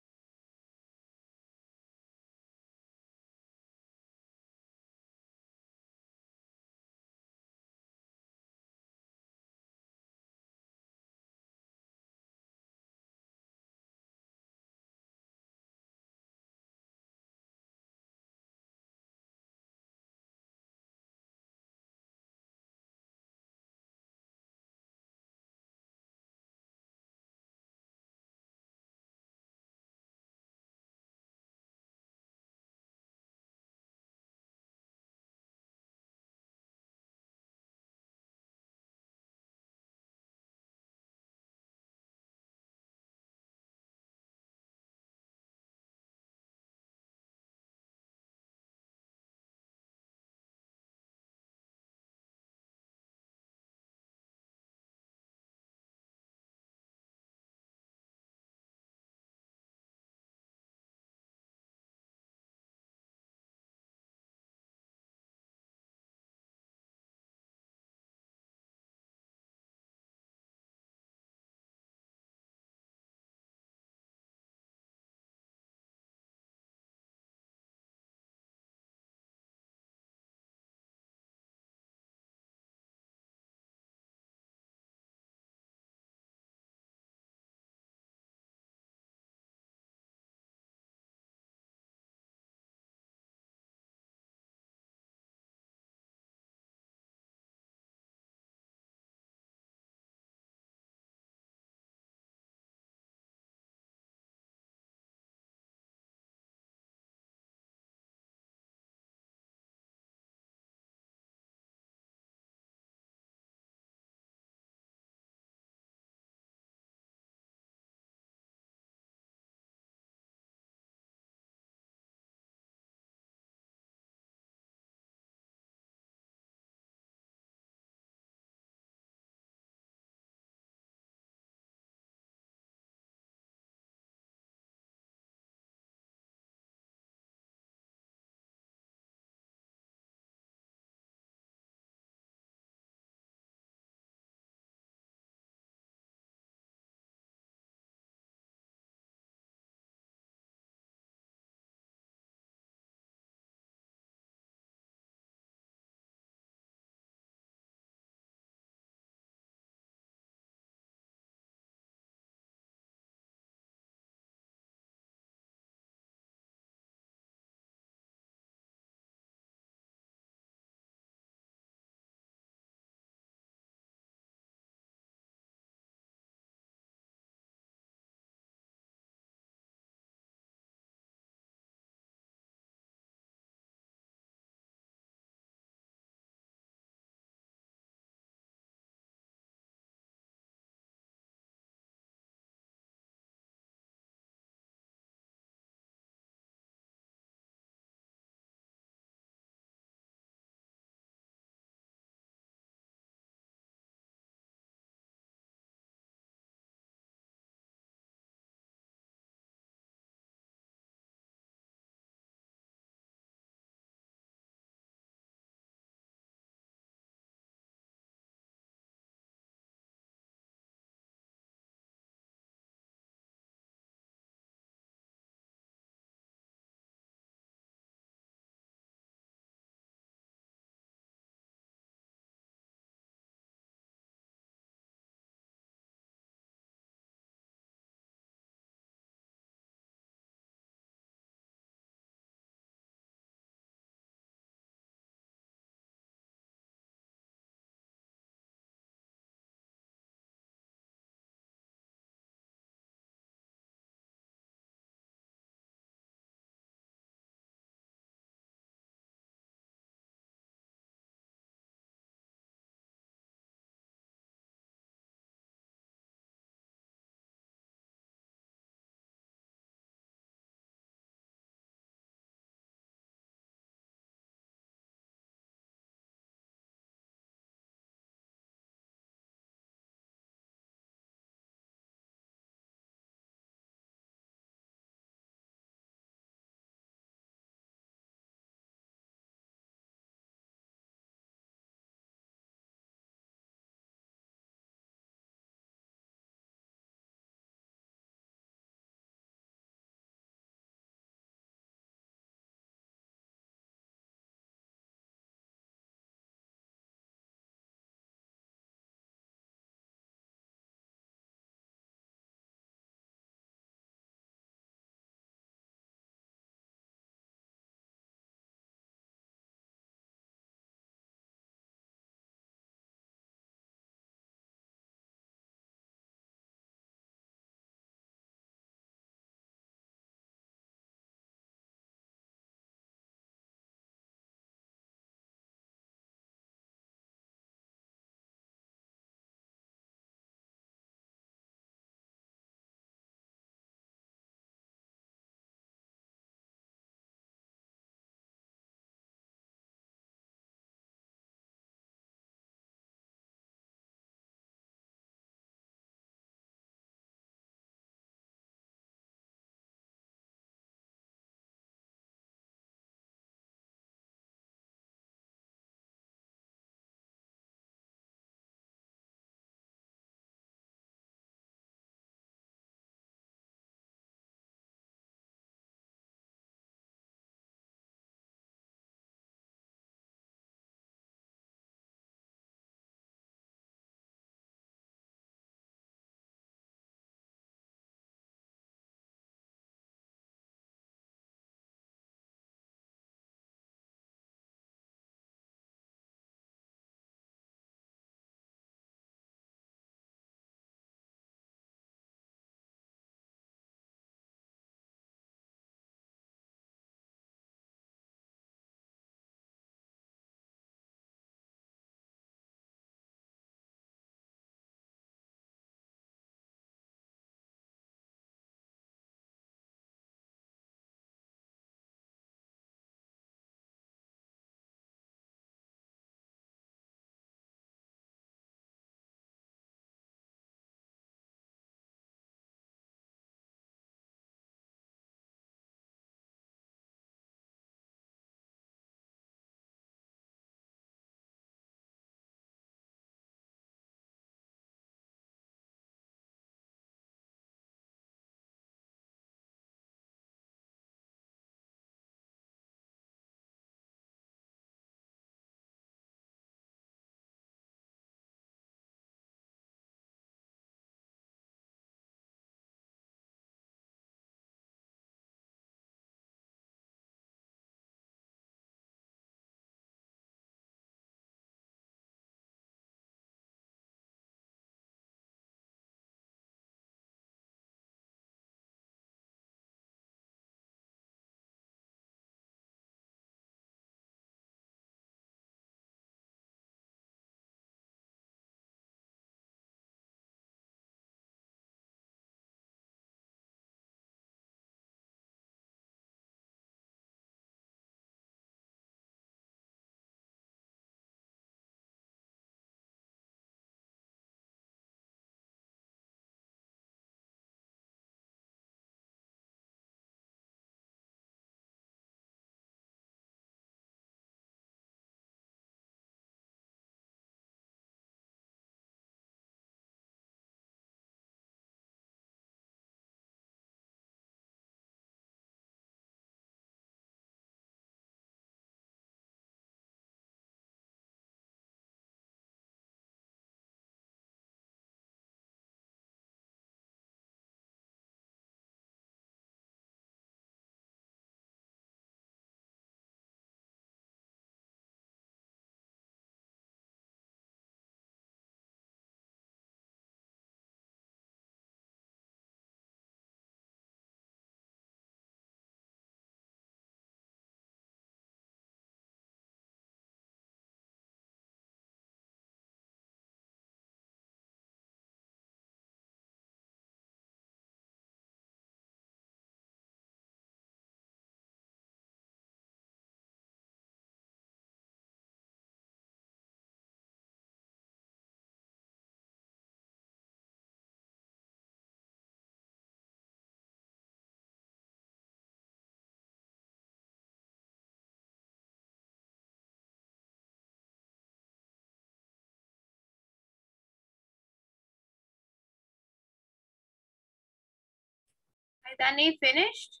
Danny, finished?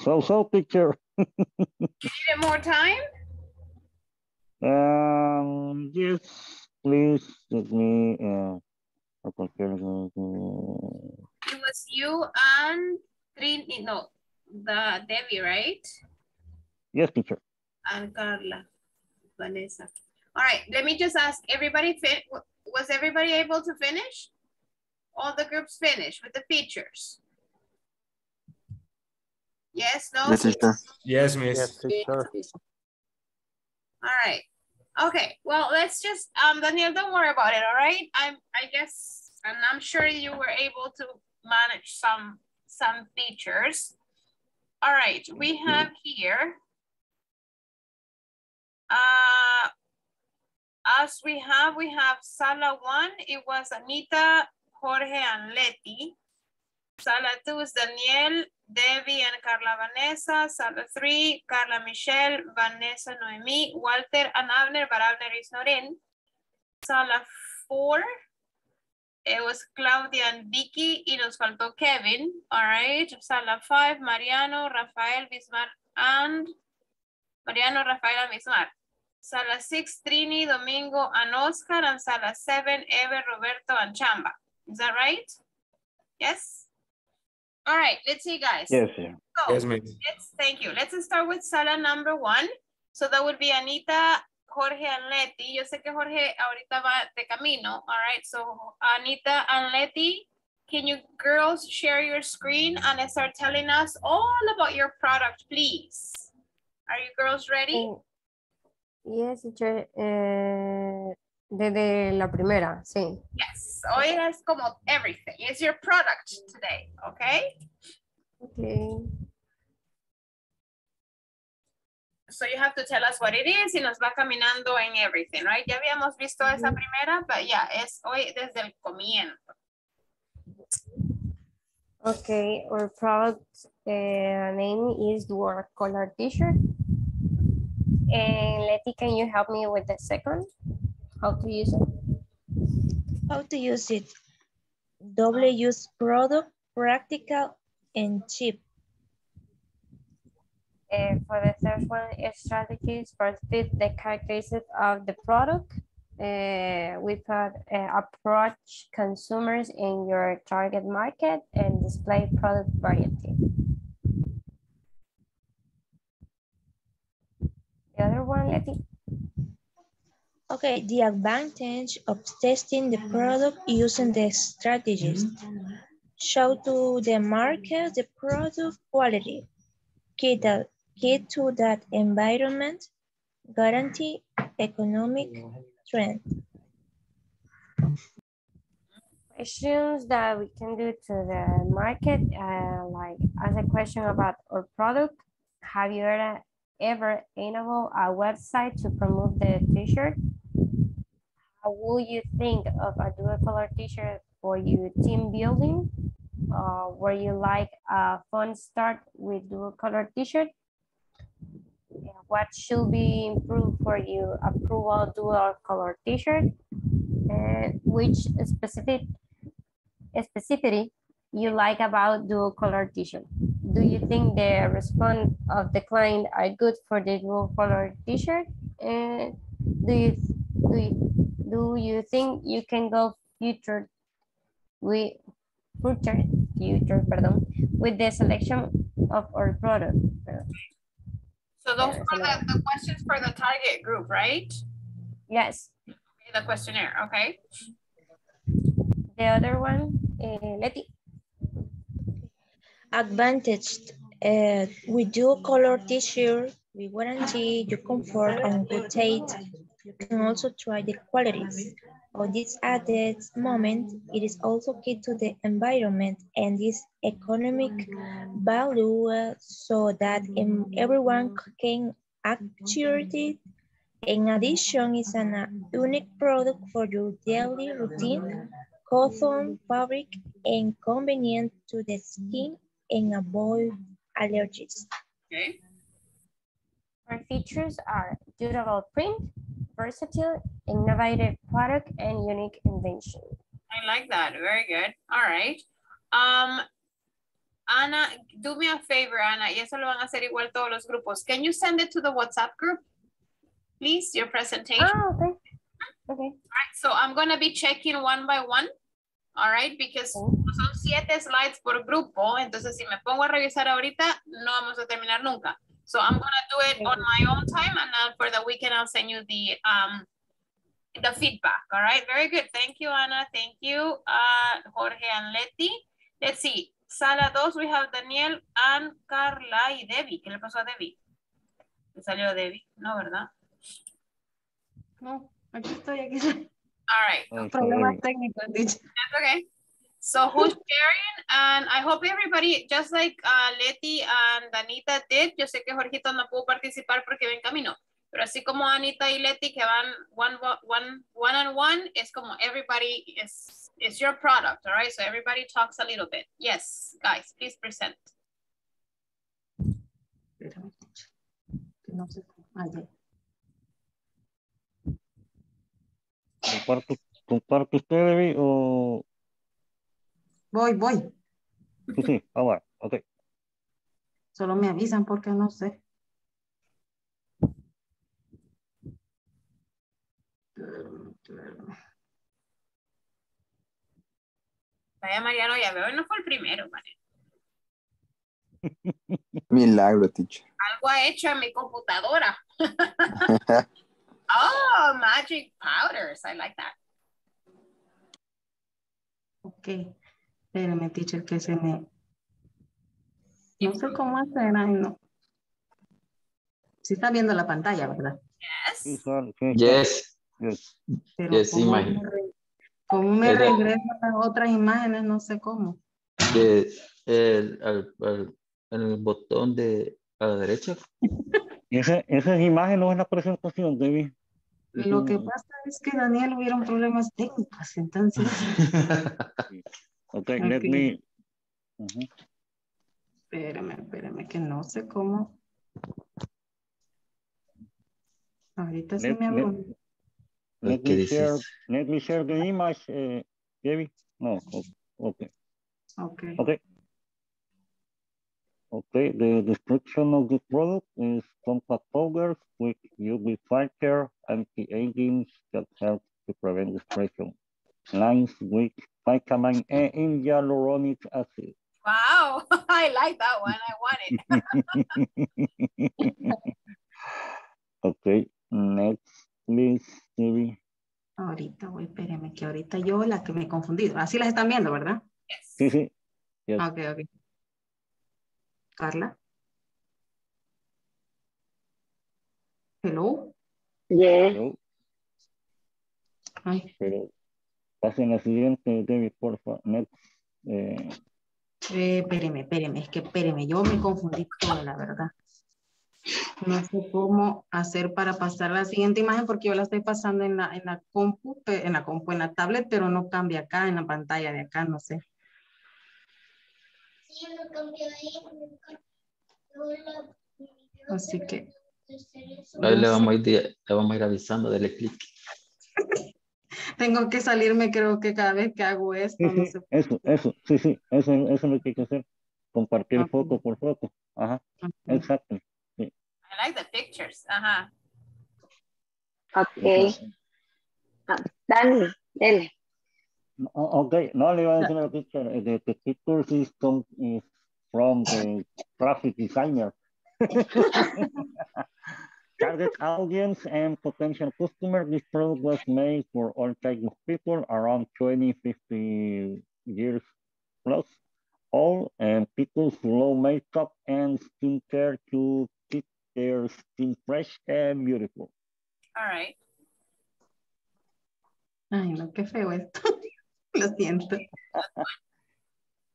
So, picture. You need more time? Yes, please let me It was you and Trini, no, the Debbie, right? Yes, teacher. And Carla, Vanessa. All right, let me just ask everybody, was everybody able to finish? All the groups finished with the features? Yes, no? Yes, teacher. Yes, miss. Yes, teacher. All right. Okay, well, let's just, Daniel, don't worry about it, all right? I guess, and I'm sure you were able to manage some features. All right, we have here, as we have Sala 1, it was Anita, Jorge, and Leti. Sala 2 is Daniel, Debbie, and Carla Vanessa. Sala 3, Carla Michelle, Vanessa Noemí, Walter, and Abner, but Abner is not in. Sala 4, it was Claudia and Vicky, y nos faltó Kevin. All right, Sala 5, Mariano, Rafael, and Bismar. Sala 6, Trini, Domingo, and Oscar, and Sala 7, Ever, Roberto, and Chamba. Is that right? Yes? All right, let's see, guys. Yes, yeah. So, yes, ma'am. Thank you. Let's start with Sala number 1. So that would be Anita, Jorge, and Leti. Yo sé que Jorge ahorita va de camino. All right, so Anita and Leti, can you girls share your screen and start telling us all about your product, please? Are you girls ready? Yes, teacher. Desde la primera, sí. Yes, hoy es como everything. It's your product today, okay? Okay. So you have to tell us what it is y nos va caminando en everything, right? Ya habíamos visto esa primera, but yeah, es hoy desde el comienzo. Okay, our product name is watercolor t-shirt. And Leti, can you help me with the second? How to use it? How to use it? Double use product, practical, and cheap. And for the third one, strategies for fit the characteristics of the product. We put, approach consumers in your target market and display product variety. The other one, Leti. Okay, the advantage of testing the product using the strategies. Show to the market the product quality, key to that environment, guarantee economic trend. Questions that we can do to the market, like as a question about our product, have you ever enable a website to promote the t-shirt? How will you think of a dual color t-shirt for your team building? Were you like a fun start with dual color t-shirt? What should be improved for you approval dual color t-shirt? And which specificity you like about dual color t-shirt? Do you think the response of the client are good for the dual color t-shirt? And do you think you can go future with the selection of our product? So those are the questions for the target group, right? Yes. The questionnaire, okay. The other one, Leti. Advantaged, with dual color t-shirt, we guarantee your comfort and good taste. You can also try the qualities. At this added moment, it is also key to the environment and this economic value, so that everyone can actually. In addition, it's an unique product for your daily routine, cotton fabric, and convenient to the skin, and avoid allergies. Okay. Our features are durable print, versatile, innovative product, and unique invention. I like that. Very good. All right. Ana, do me a favor, Ana, y eso lo van a hacer igual todos los grupos. Can you send it to the WhatsApp group, please, your presentation? Oh, okay. Okay. All right, so I'm going to be checking one by one, all right, because son 7 slides por grupo, entonces si me pongo a revisar ahorita, no vamos a terminar nunca. So I'm going to do it on my own time, and for the weekend, I'll send you the feedback, all right? Very good. Thank you, Ana. Thank you, Jorge and Leti. Let's see. Sala 2, we have Daniel and Carla y Debbie. ¿Qué le pasó a Debbie? ¿Le salió Debbie? No, ¿verdad? No, aquí estoy, aquí estoy. All right. Okay. Problemas técnicos, dicho. That's okay. So who's sharing? And I hope everybody, just like Leti and Anita did, yo sé que Jorgito no pudo participar porque va en camino, pero así como Anita y Leti que van one on one, es como everybody is your product, all right? So everybody talks a little bit. Yes, guys, please present. ¿Comparto usted o...? Voy. Sí, ahora, ok. Solo me avisan porque no sé. Vaya Mariano, ya veo, no fue el primero, Mariano. Milagro, teacher. Algo ha hecho en mi computadora. Oh, magic powders, I like that. Ok. Espérame, teacher, que se me... No sé cómo hacer, ay, no. Sí está viendo la pantalla, ¿verdad? Yes. Yes. Pero yes, ¿cómo me regreso a las otras imágenes? No sé cómo. El botón de a la derecha. Esa imagen no es la presentación, Debbie. Lo que pasa es que Daniel hubieron problemas técnicos, entonces... Okay, let me. Espérame, que no sé cómo. Ahorita let, se me abro. Let me share the image, Debbie. No, okay. The description of the product is compact powders with UV filter, anti-aging that helps to prevent depression. Lines with vitamin A and hyaluronic acid. Wow, I like that one. I want it. Okay, next, please, Debbie. Ahorita, espérame, que ahorita yo la que me he confundido. Así las están viendo, ¿verdad? Sí. Yes. Okay. Carla. Hello. Yeah. Hello. Ay. Hello. Pasen la siguiente, David, por favor. Espéreme, yo me confundí con la verdad. No sé cómo hacer para pasar la siguiente imagen porque yo la estoy pasando en la tablet, pero no cambia acá, en la pantalla de acá, no sé. Sí, no cambió ahí. Así que... Ahí le vamos a ir avisando, dale clic. Tengo que salirme, creo que cada vez que hago esto. Sí, no sé. Eso es lo que hay que hacer. Compartir foto por foto. Ajá, exacto. Sí. I like the pictures, ajá. Ok. Dani, dele. Ok, no le iba a decir la picture. The picture is from the graphic designer. Target audience and potential customer, this product was made for all types of people around 20-50 years plus, all and people with low makeup and skincare to keep their skin fresh and beautiful. All right. Ay, no, qué feo esto. Lo siento.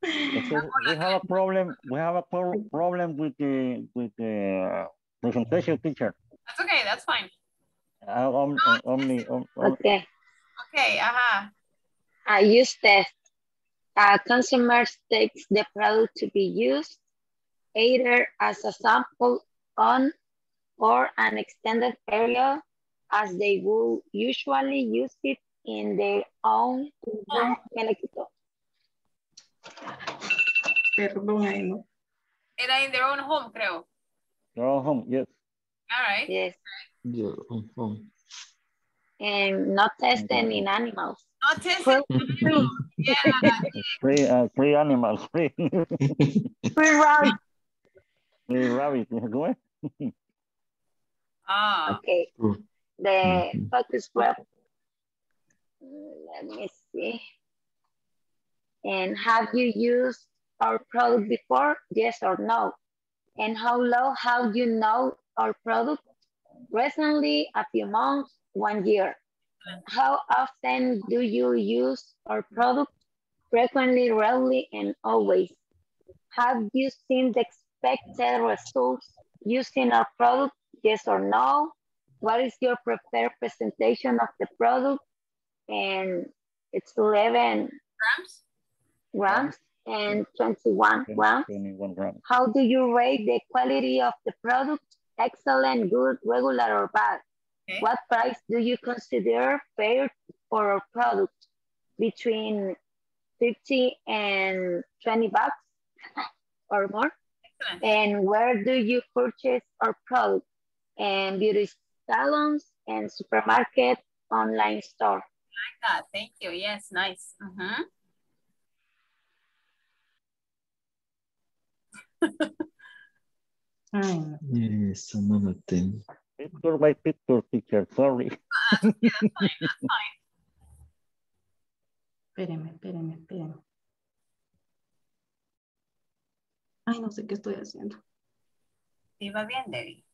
We have a problem with the presentation, teacher. That's okay, that's fine. Okay. Okay, aha. I use test. Consumer takes the product to be used either as a sample on or an extended period as they will usually use it in their own. Perdón, I know. Era in their own home, creo. Their own home, yes. All right. Yes. Their own home. And not testing in animals. Not testing in animals. Yeah. Free animals. Free rabbit. Free rabbit. Go ahead. Ah. Okay. The focus group. Let me see. And have you used our product before? Yes or no? And how long have you known our product? Recently, a few months, 1 year. How often do you use our product? Frequently, rarely, and always. Have you seen the expected results using our product? Yes or no? What is your preferred presentation of the product? And it's 11 grams. Grams and 21 grams. 21 grams. How do you rate the quality of the product? Excellent, good, regular, or bad? Okay. What price do you consider fair for a product? Between 50 and 20 bucks or more? Excellent. And where do you purchase our product? And beauty salons and supermarket, online store. Like that, thank you. Yes, nice. Uh-huh. Yes, another thing. Picture by picture, teacher. Sorry. Yeah, that's fine. That's fine. Espérame. Ay, no sé qué estoy haciendo. Sí, va bien, Debbie.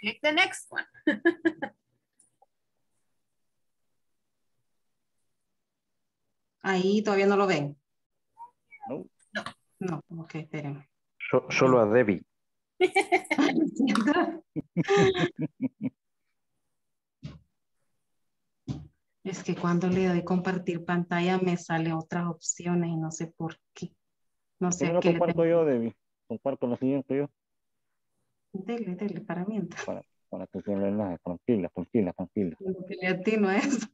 Click the next one. Ahí todavía no lo ven. No. No, ok, espérenme. Solo a Debbie. Es que cuando le doy compartir pantalla me sale otras opciones y no sé por qué. No sé qué comparto yo, Debbie. Comparto la siguiente yo. Dele, para mientras. Para que se lo enlace, tranquila. Lo que le atino a eso.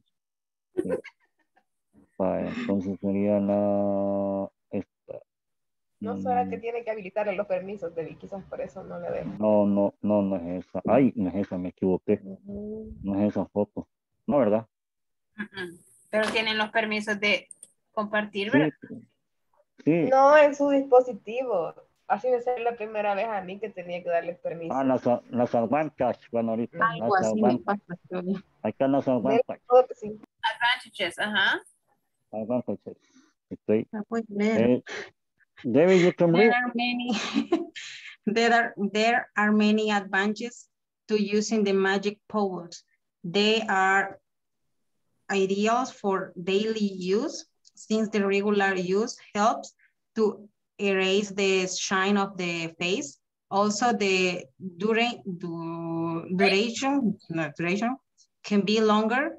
Vale, entonces sería la... No será que tiene que habilitar los permisos de Vicky, quizás por eso no le dejo. No es esa. Ay, no es esa, me equivoqué. No es esa foto. No, ¿verdad? Pero tienen los permisos de compartir, ¿verdad? Sí. No, en su dispositivo. Así me salió la primera vez a mí que tenía que darles permisos. Ah, las advantages, bueno, ahorita. Algo así me pasa. Acá las advantages. Advantages, ajá. Advantages. Estoy... David, you can read. There are many advantages to using the magic powders. They are ideals for daily use since the regular use helps to erase the shine of the face. Also, the duration can be longer.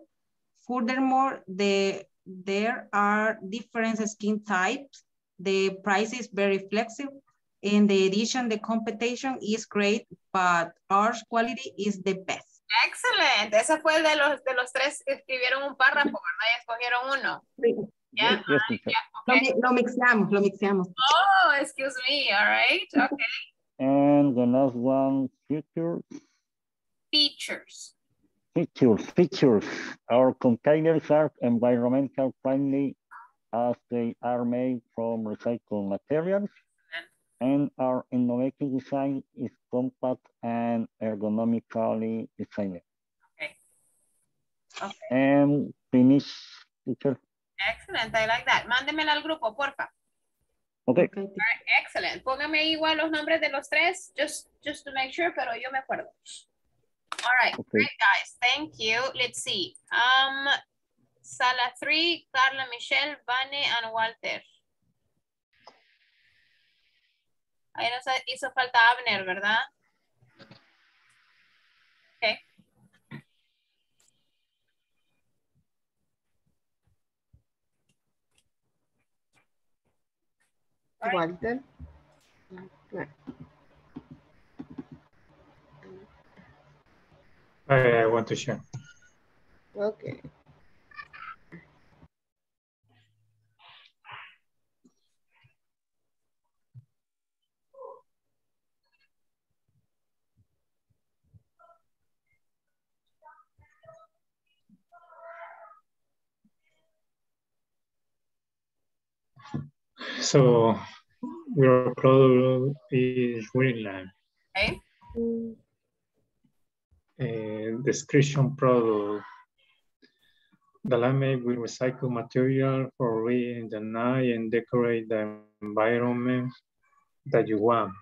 Furthermore, there are different skin types. The price is very flexible. In the edition, the competition is great, but our quality is the best. Excellent. Esa fue de los tres escribieron un párrafo, ¿verdad? Y escogieron uno. Sí. Yeah. Sí. Yeah. Okay. Lo mixamos. Oh, excuse me. All right. Okay. And the last one, features. Our containers are environmental friendly as they are made from recycled materials and our innovative design is compact and ergonomically designed. Okay. And finish, teacher. Excellent, I like that. Mándemela al grupo, porfa. Okay. All right, excellent. Póngame ahí igual los nombres de los tres, just to make sure, pero yo me acuerdo. All right, okay. Great guys, thank you. Let's see. Sala 3, Carla Michelle, Vani, and Walter. Ahí nos hizo falta Abner, ¿verdad? Okay. Right. Walter. I want to share. Okay. So your product is Greenland. Okay. Description product. The landmaid will recycle material for reading the night and decorate the environment that you want,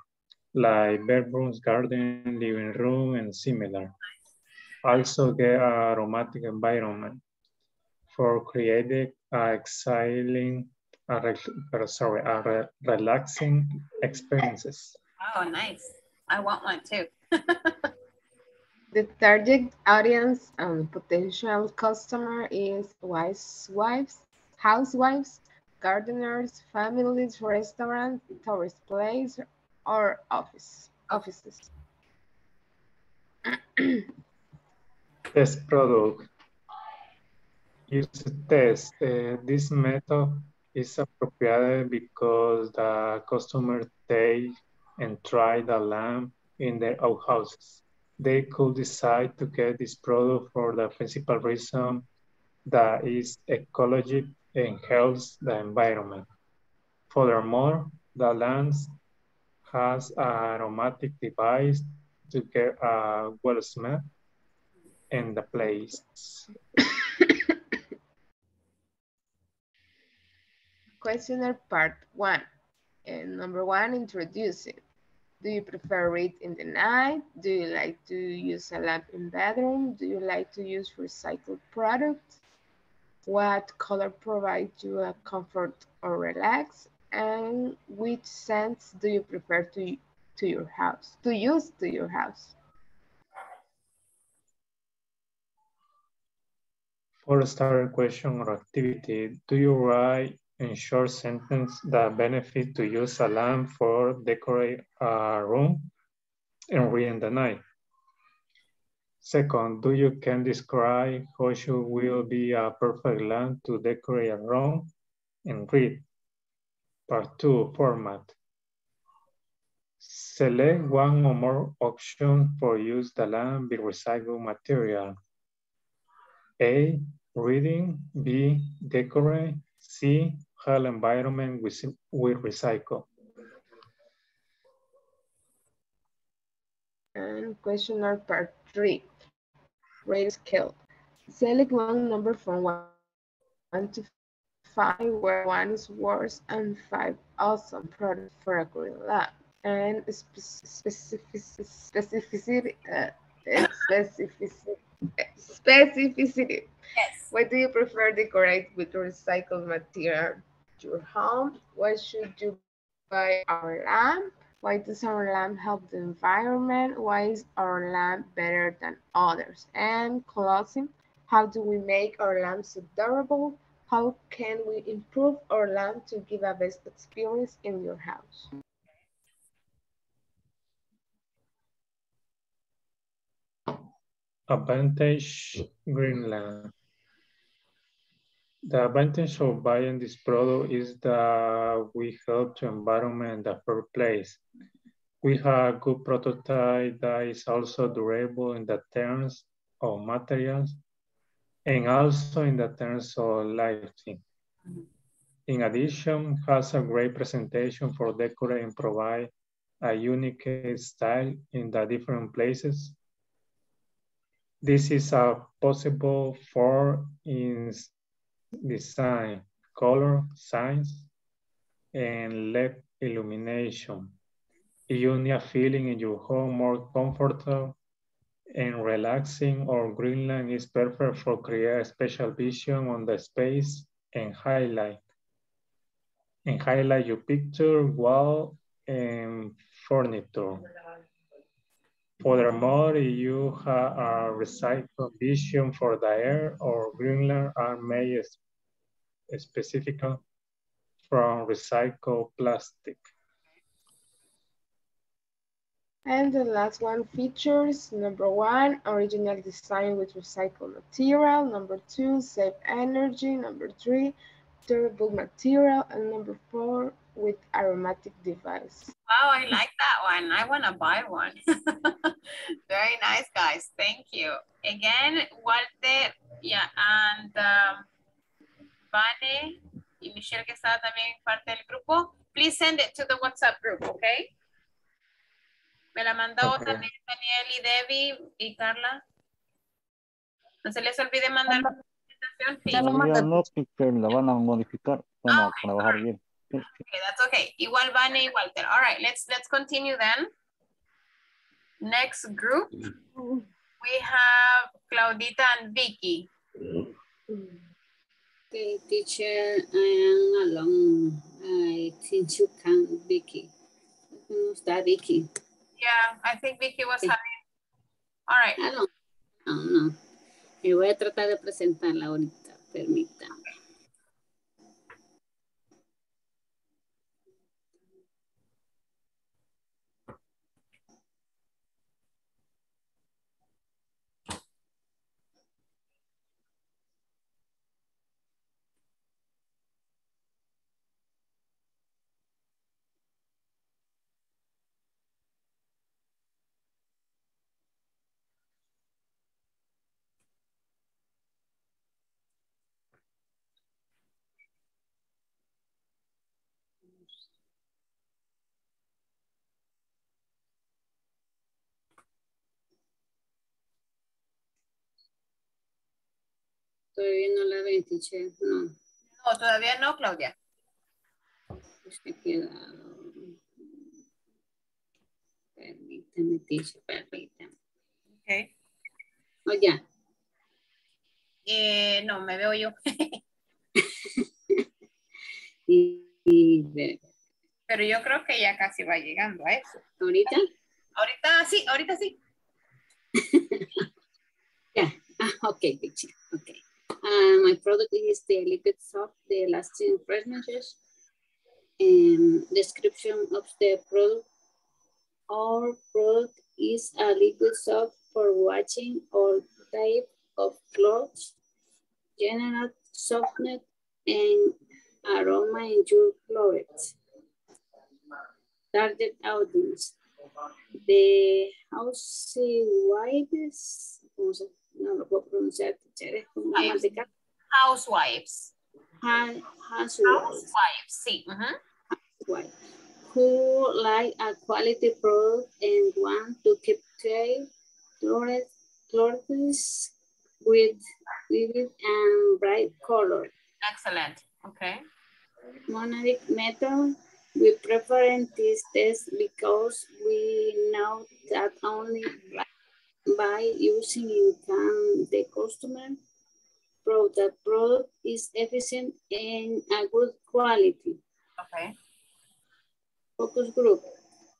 like bedrooms, garden, living room, and similar. Also get an aromatic environment for creating relaxing experiences. Oh, nice. I want one too. The target audience and potential customer is wives, housewives, gardeners, families, restaurants, tourist places, or offices. Test product. Use test. This method is appropriate because the customer take and try the lamp in their own houses. They could decide to get this product for the principal reason that is ecology and helps the environment. Furthermore, the lamp has an aromatic device to get a well smell in the place. Questionnaire part one. And number one, introducing. Do you prefer read in the night? Do you like to use a lamp in bedroom? Do you like to use recycled products? What color provides you a comfort or relax? And which scents do you prefer to use to your house? For a start question or activity, do you write in short sentence that benefit to use a lamp for decorate a room and read in the night? Second, do you can describe how you will be a perfect lamp to decorate a room and read? Part two, format. Select one or more options for use the lamp with recycled material. A, reading. B, decorate. C, whole environment we recycle. And questionnaire part three, rate scale. Select one number from 1 to 5, where 1 is worse and 5 awesome product for a green lab. And specificity. Yes. What do you prefer decorate with recycled material? Your home? Why should you buy our lamp? Why does our lamp help the environment? Why is our lamp better than others? And closing, how do we make our lamps adorable? How can we improve our lamp to give a best experience in your house? Advantage Greenland. The advantage of buying this product is that we help the environment in the first place. We have a good prototype that is also durable in the terms of materials and also in the terms of lighting. In addition, has a great presentation for decorating and provide a unique style in the different places. This is a possible for in design, color, size, and LED illumination. You need a feeling in your home more comfortable and relaxing, or Greenland is perfect for create a special vision on the space and highlight your picture, wall, and furniture. Furthermore, you have a recycled vision for the air or Greenland are made specifically from recycled plastic. And the last one, features. Number one, original design with recycled material. Number two, save energy. Number three, durable material. And number four, with aromatic device. Wow, I like that one. I want to buy one. Very nice, guys. Thank you. Again, Walter, yeah, and Vani, y Michelle, que estaba también parte del grupo, please send it to the WhatsApp group, okay? Me la mandó también Daniel y Debbie y Carla. No se les olvide mandar la presentación. La van a modificar para trabajar bien. Okay, that's okay. Igual Vani y Walter. All right, let's continue then. Next group, we have Claudita and Vicky. Okay, teacher, I am alone. I think you can, Vicky. Who's that, Vicky? Yeah, I think Vicky was having. All right. Hello. No. Me voy a tratar de presentarla ahorita. Permítame. Todavía no la ven, teacher, no. No, todavía no, Claudia. Se queda. Permítame, teacher, permítame. Ok. O ya. No, me veo yo. Pero yo creo que ya casi va llegando a eso. ¿Ahorita? Ahorita sí. Ya, ok, teacher, ok. My product is the liquid soap, the lasting fragrances, and description of the product. Our product is a liquid soap for washing all type of clothes, general softness and aroma in your clothes. Target audience. The housewives. No lo puedo pronunciar, es como amantecadas. Housewives. Housewives, sí. Housewives. Who like a quality product and want to keep clothes with vivid and bright color. Excellent. Okay. Monadic method. We prefer this test because we know that only by using it can the customer prove that product is efficient and a good quality. Okay. Focus group.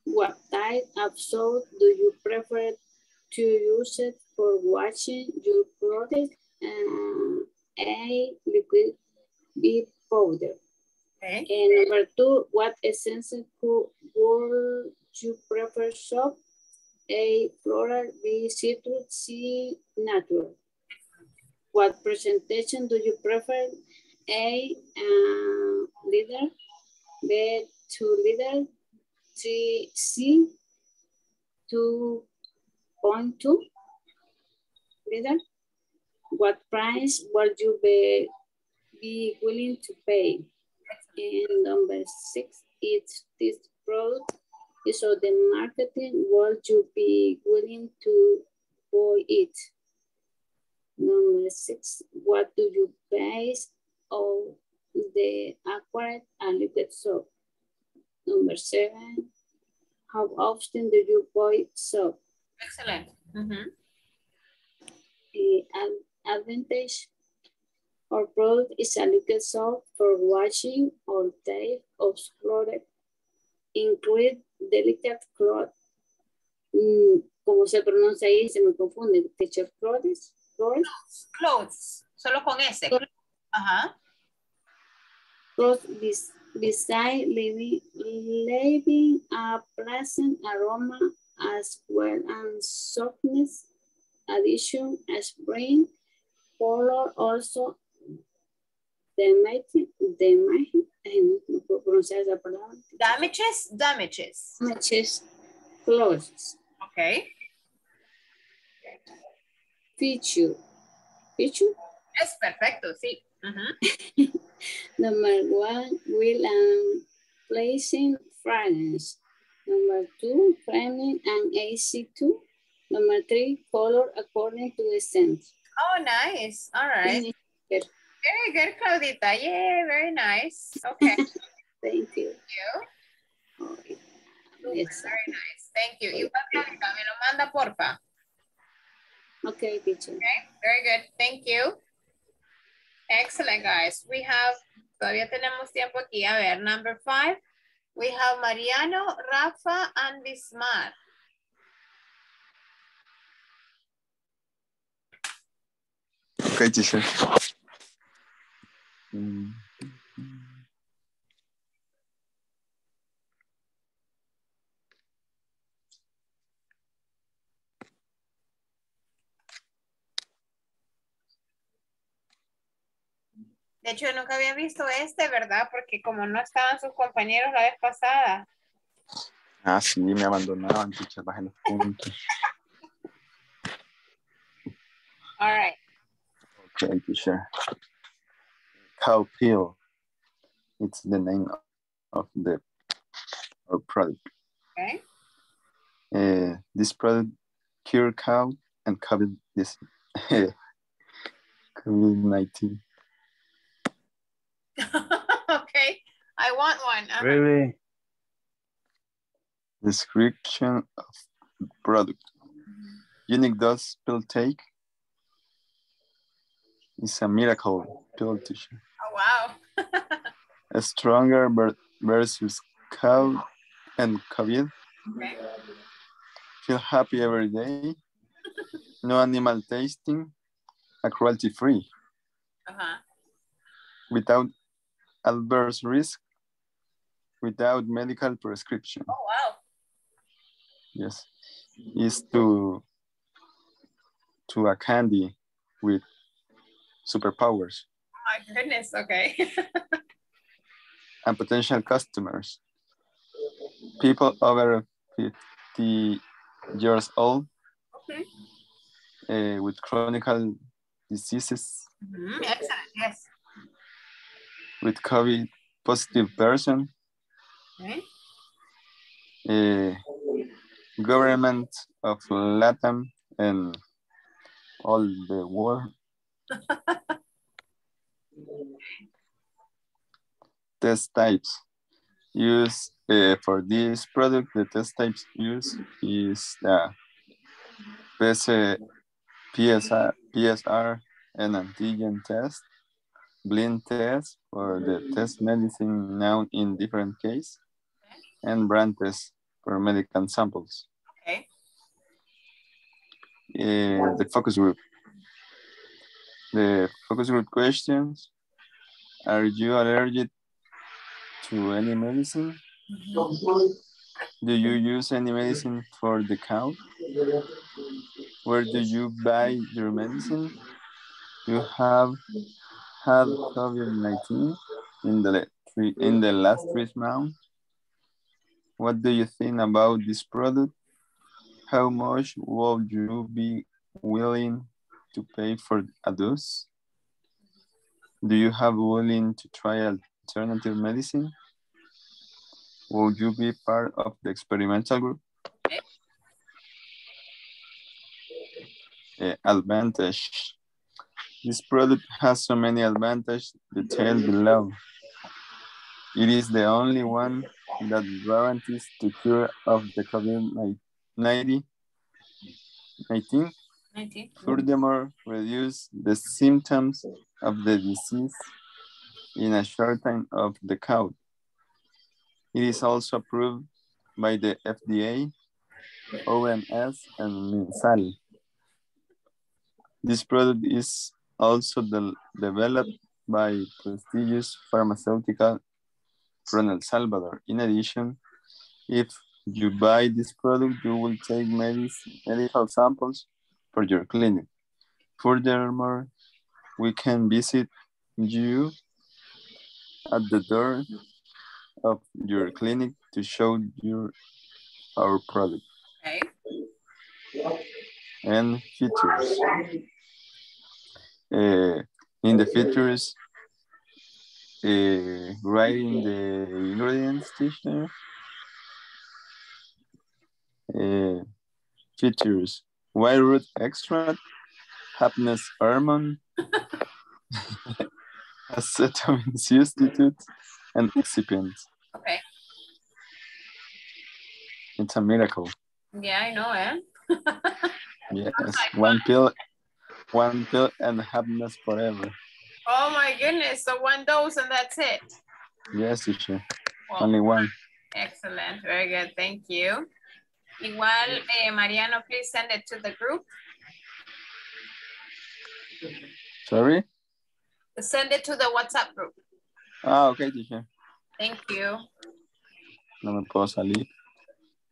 What type of soap do you prefer to use it for washing your product? A, liquid, B, powder. Okay. And number two, what essence would you prefer soap? A, floral, B, citrus, C, natural. What presentation do you prefer? A, leader, B, two leader, three, C, 2.2 leader. What price would you be willing to pay? And number six, is this product so the marketing, would you be willing to buy it? Number six, what do you base on the acquired and liquid soap? Number seven, how often do you buy soap? Excellent. Advantage, our product is a liquid soap for washing all type of clothes, include delicate cloth, como se pronuncia ahí, se me confunde, teacher, clothes, solo con S. Ajá. Clothes beside leaving a pleasant aroma as well and softness, addition as brain, color also, damages, clothes. Okay. Feature. Es perfecto, sí. Number one, will and placing frames. Number two, framing and AC2. Number three, color according to the scent. Oh, nice. All right. Good. Very good, Claudita. Yay, very nice. Okay. Thank you. Thank you. Oh, yeah. Yes. Very nice. Thank you. Okay. Igual, Claudita, me lo manda, porfa. Okay, teacher. Okay, very good. Thank you. Excellent, guys. We have, todavía tenemos tiempo aquí. A ver, number five. We have Mariano, Rafa, and Bismar. Okay, teacher. De hecho, yo nunca había visto este, ¿verdad? Porque como no estaban sus compañeros la vez pasada. Ah, sí, me abandonaban, teacher, bajen los puntos. All right. Okay, teacher. Cow pill. It's the name of the product. Okay. This product cure cow and COVID-19. Okay, I want one. Really? Description of product. Unique dose pill take. It's a miracle pill tissue. Oh, wow. A stronger versus cow and COVID. Okay. Feel happy every day. No animal tasting. A cruelty free. Uh-huh. Without adverse risk, without medical prescription. Oh, wow. Yes, is to a candy with superpowers. Oh my goodness, okay. And potential customers. People over 50 years old, okay. With chronic diseases. Mm-hmm. Excellent, yes. With COVID positive person, okay. Government of LATAM and all the world. Test types used for this product. The test types used is PSR and antigen test. Blind test for the test medicine now in different case, okay. And brand test for medical samples. Okay. The focus group. The focus group questions. Are you allergic to any medicine? Mm-hmm. Do you use any medicine for the cow? Where do you buy your medicine? You have had COVID-19 in the last 3 months. What do you think about this product? How much would you be willing to pay for a dose? Do you have willing to try alternative medicine? Would you be part of the experimental group? Advantage. This product has so many advantages detailed below. It is the only one that guarantees the cure of the COVID-19. Furthermore, reduce the symptoms of the disease in a short time of the cow. It is also approved by the FDA, OMS, and MinSal. This product is also developed by prestigious pharmaceutical from El Salvador. In addition, if you buy this product, you will take medical samples for your clinic. Furthermore, we can visit you at the door of your clinic to show you our product. Okay. And features. In the features, writing the ingredients, Tisha. Features, white root extract, happiness hormone, acetylene substitute, and excipient. Okay. It's a miracle. Yeah, I know, eh? Yes, one pill and happiness forever. Oh my goodness, so one dose and that's it? Yes, teacher, well, only one. Excellent, very good, thank you. Igual, Mariano, please send it to the group. Sorry? Send it to the WhatsApp group. Ah, okay, teacher. Thank you. No me puedo salir.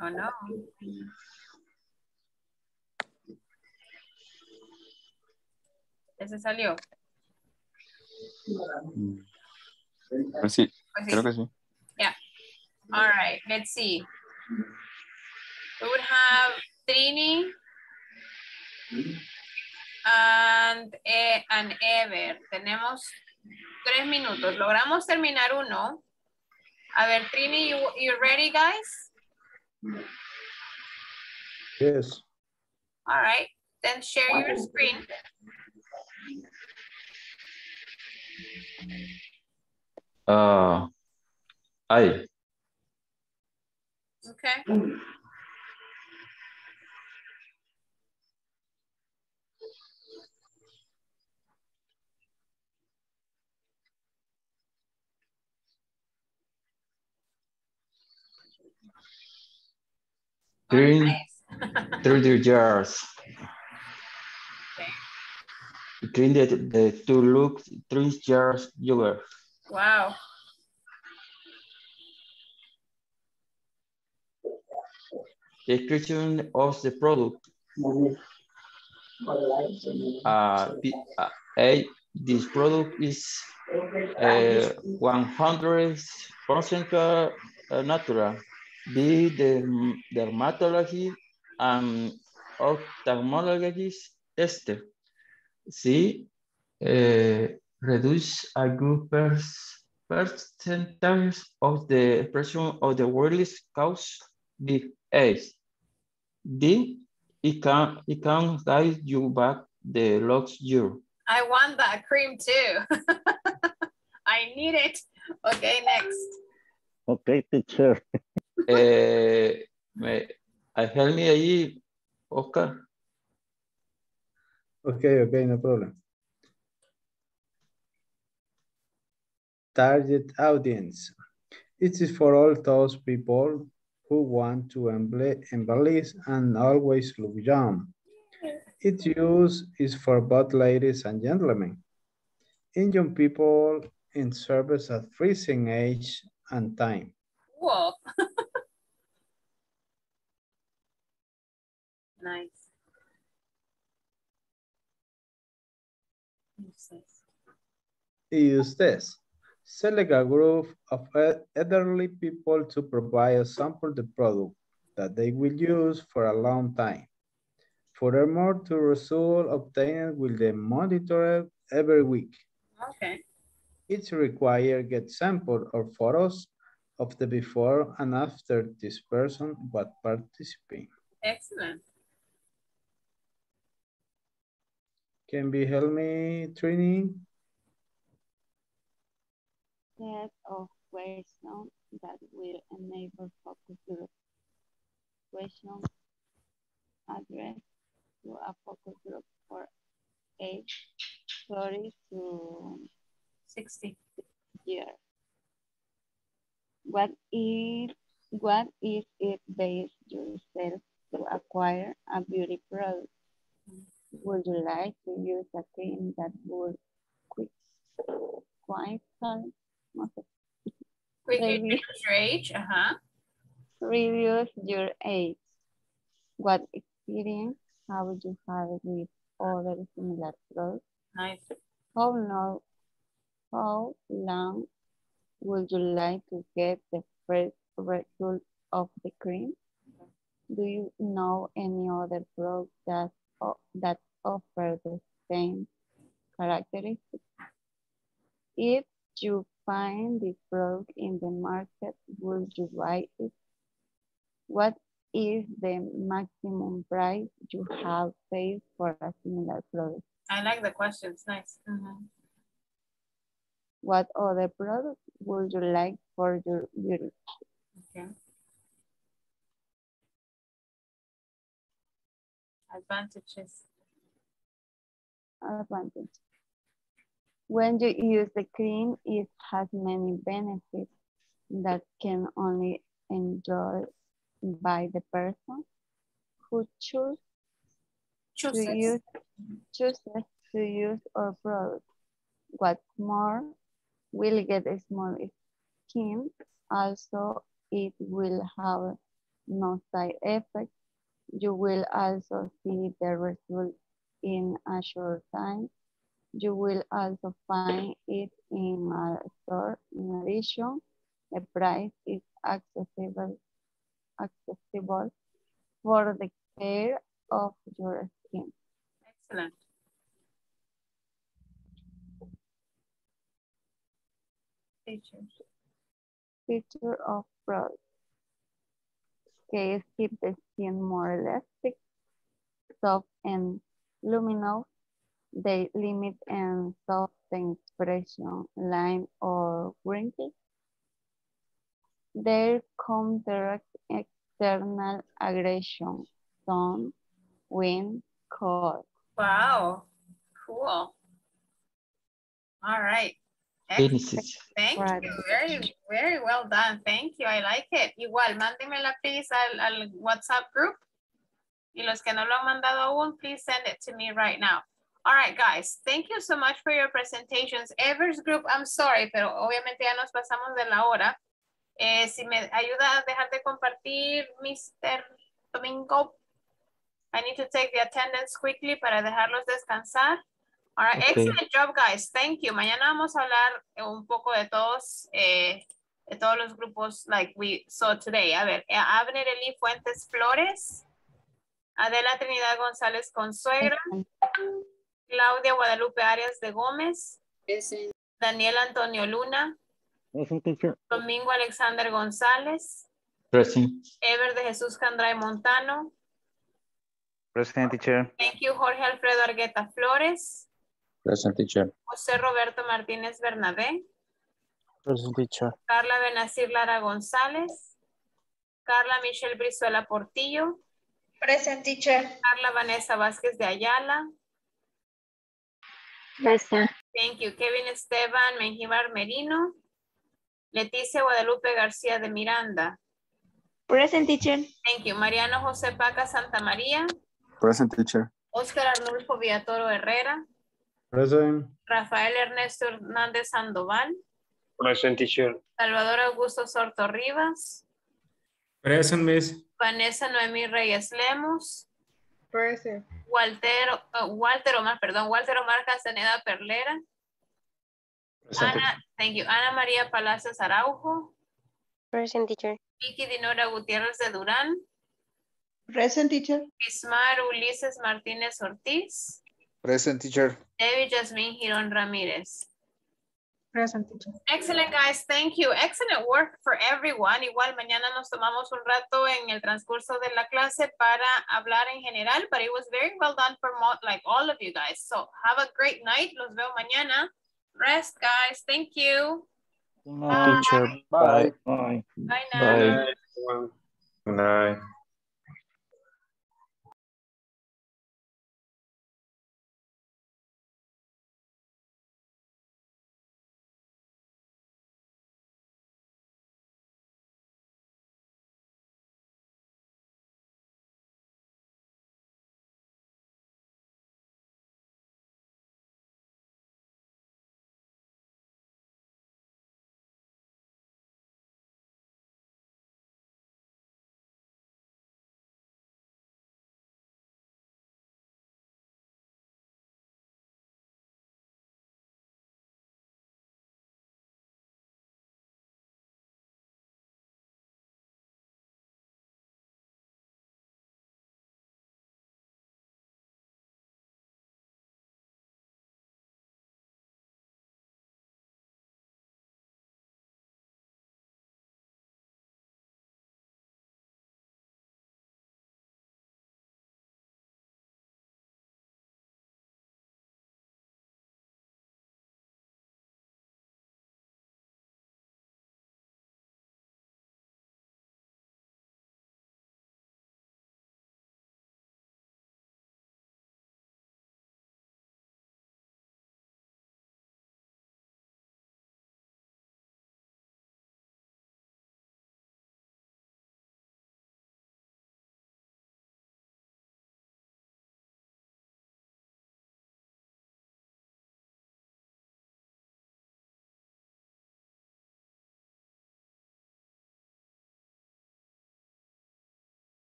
Oh no. ¿Ese salió? Pues sí, creo que sí. Yeah. All right, let's see. We would have Trini and Ever. Tenemos 3 minutos. Logramos terminar uno. A ver, Trini, you ready, guys? Yes. All right, then share your screen. I. Okay. Three jars. Drink the three jars yogurt. Wow. Description of the product. This product is 100% natural. B, the dermatology and ophthalmologist test. C, reduce a good percentage of the expression of the world's cause with AIDS. D, it can guide you back the last year. I want that cream too. I need it. Okay, next. Okay, teacher. Help me ahí, Oscar. Okay, no problem. Target audience. It is for all those people who want to embellish and always look young. Its use is for both ladies and gentlemen, in young people in service at freezing age and time. Whoa. Nice. Use this. Select a group of elderly people to provide a sample of the product that they will use for a long time. Furthermore, the result obtained will be monitored every week. Okay. It's required get sample or photos of the before and after this person was participating. Excellent. Can you help me, Trini? Set of questions that will enable focus group. Questions addressed to a focus group for age 30 to 60 years. What if it based yourself to acquire a beauty product? Would you like to use a cream that would quickly reduce your age? What experience have you had with other similar products? Nice. How long would you like to get the first result of the cream? Do you know any other product that offers the same characteristics? If you find the product in the market, would you buy it? What is the maximum price you have paid for a similar product? I like the question, it's nice. Mm-hmm. What other product would you like for your beauty? Okay. Advantages. When you use the cream, it has many benefits that can only enjoy by the person who chooses to use our product. What's more, we'll get a small skin. Also, it will have no side effects. You will also see the result in a short time. You will also find it in a store. In addition, the price is accessible for the care of your skin. Excellent. Feature of product. Scales keep the skin more elastic, soft, and luminous. They limit and soften expression, line, or wrinkles. They counteract external aggression, sun, wind, cold. Wow, cool. All right. Excellent. Thank you. Very, very well done. Thank you. I like it. Igual, mándemela please al WhatsApp group. Y los que no lo han mandado aún, please send it to me right now. All right, guys. Thank you so much for your presentations. Ever's group, I'm sorry, pero obviamente ya nos pasamos de la hora. Si me ayuda a dejar de compartir, Mr. Domingo. I need to take the attendance quickly para dejarlos descansar. All right, okay. Excellent job, guys. Thank you. Mañana vamos a hablar un poco de todos los grupos like we saw today. A ver, Abner, Eli Fuentes Flores, Adela Trinidad González Consuegra, Claudia Guadalupe Arias de Gómez, Daniel Antonio Luna, Domingo Alexander González, Ever de Jesús Jandray Montano. Present, teacher. Thank you, Jorge Alfredo Argueta Flores. Present, teacher. José Roberto Martínez Bernabé. Present, teacher. Carla Benazir Lara González. Carla Michelle Brizuela Portillo. Present, teacher. Carla Vanessa Vázquez de Ayala. Present. Thank you. Kevin Esteban Menjivar Merino. Leticia Guadalupe García de Miranda. Present, teacher. Thank you. Mariano José Paca Santa María. Present, teacher. Oscar Arnulfo Villatoro Herrera. Present. Rafael Ernesto Hernández Sandoval. Present, teacher. Salvador Augusto Sorto Rivas. Present, miss. Vanessa Noemí Reyes Lemos. Present. Walter Omar Castaneda Perlera. Present. Ana Maria Palacios Araujo. Present, teacher. Vicky Dinora Gutierrez de Duran. Present, teacher. Ismar Ulises Martinez Ortiz. Present, teacher. David Jasmine Giron Ramirez. Present, teacher. Excellent, guys. Thank you. Excellent work for everyone. Igual mañana nos tomamos un rato en el transcurso de la clase para hablar en general, but it was very well done for like all of you guys. So have a great night. Los veo mañana. Rest, guys. Thank you. Good night, teacher. Bye. Bye. Bye now. Bye. Good night.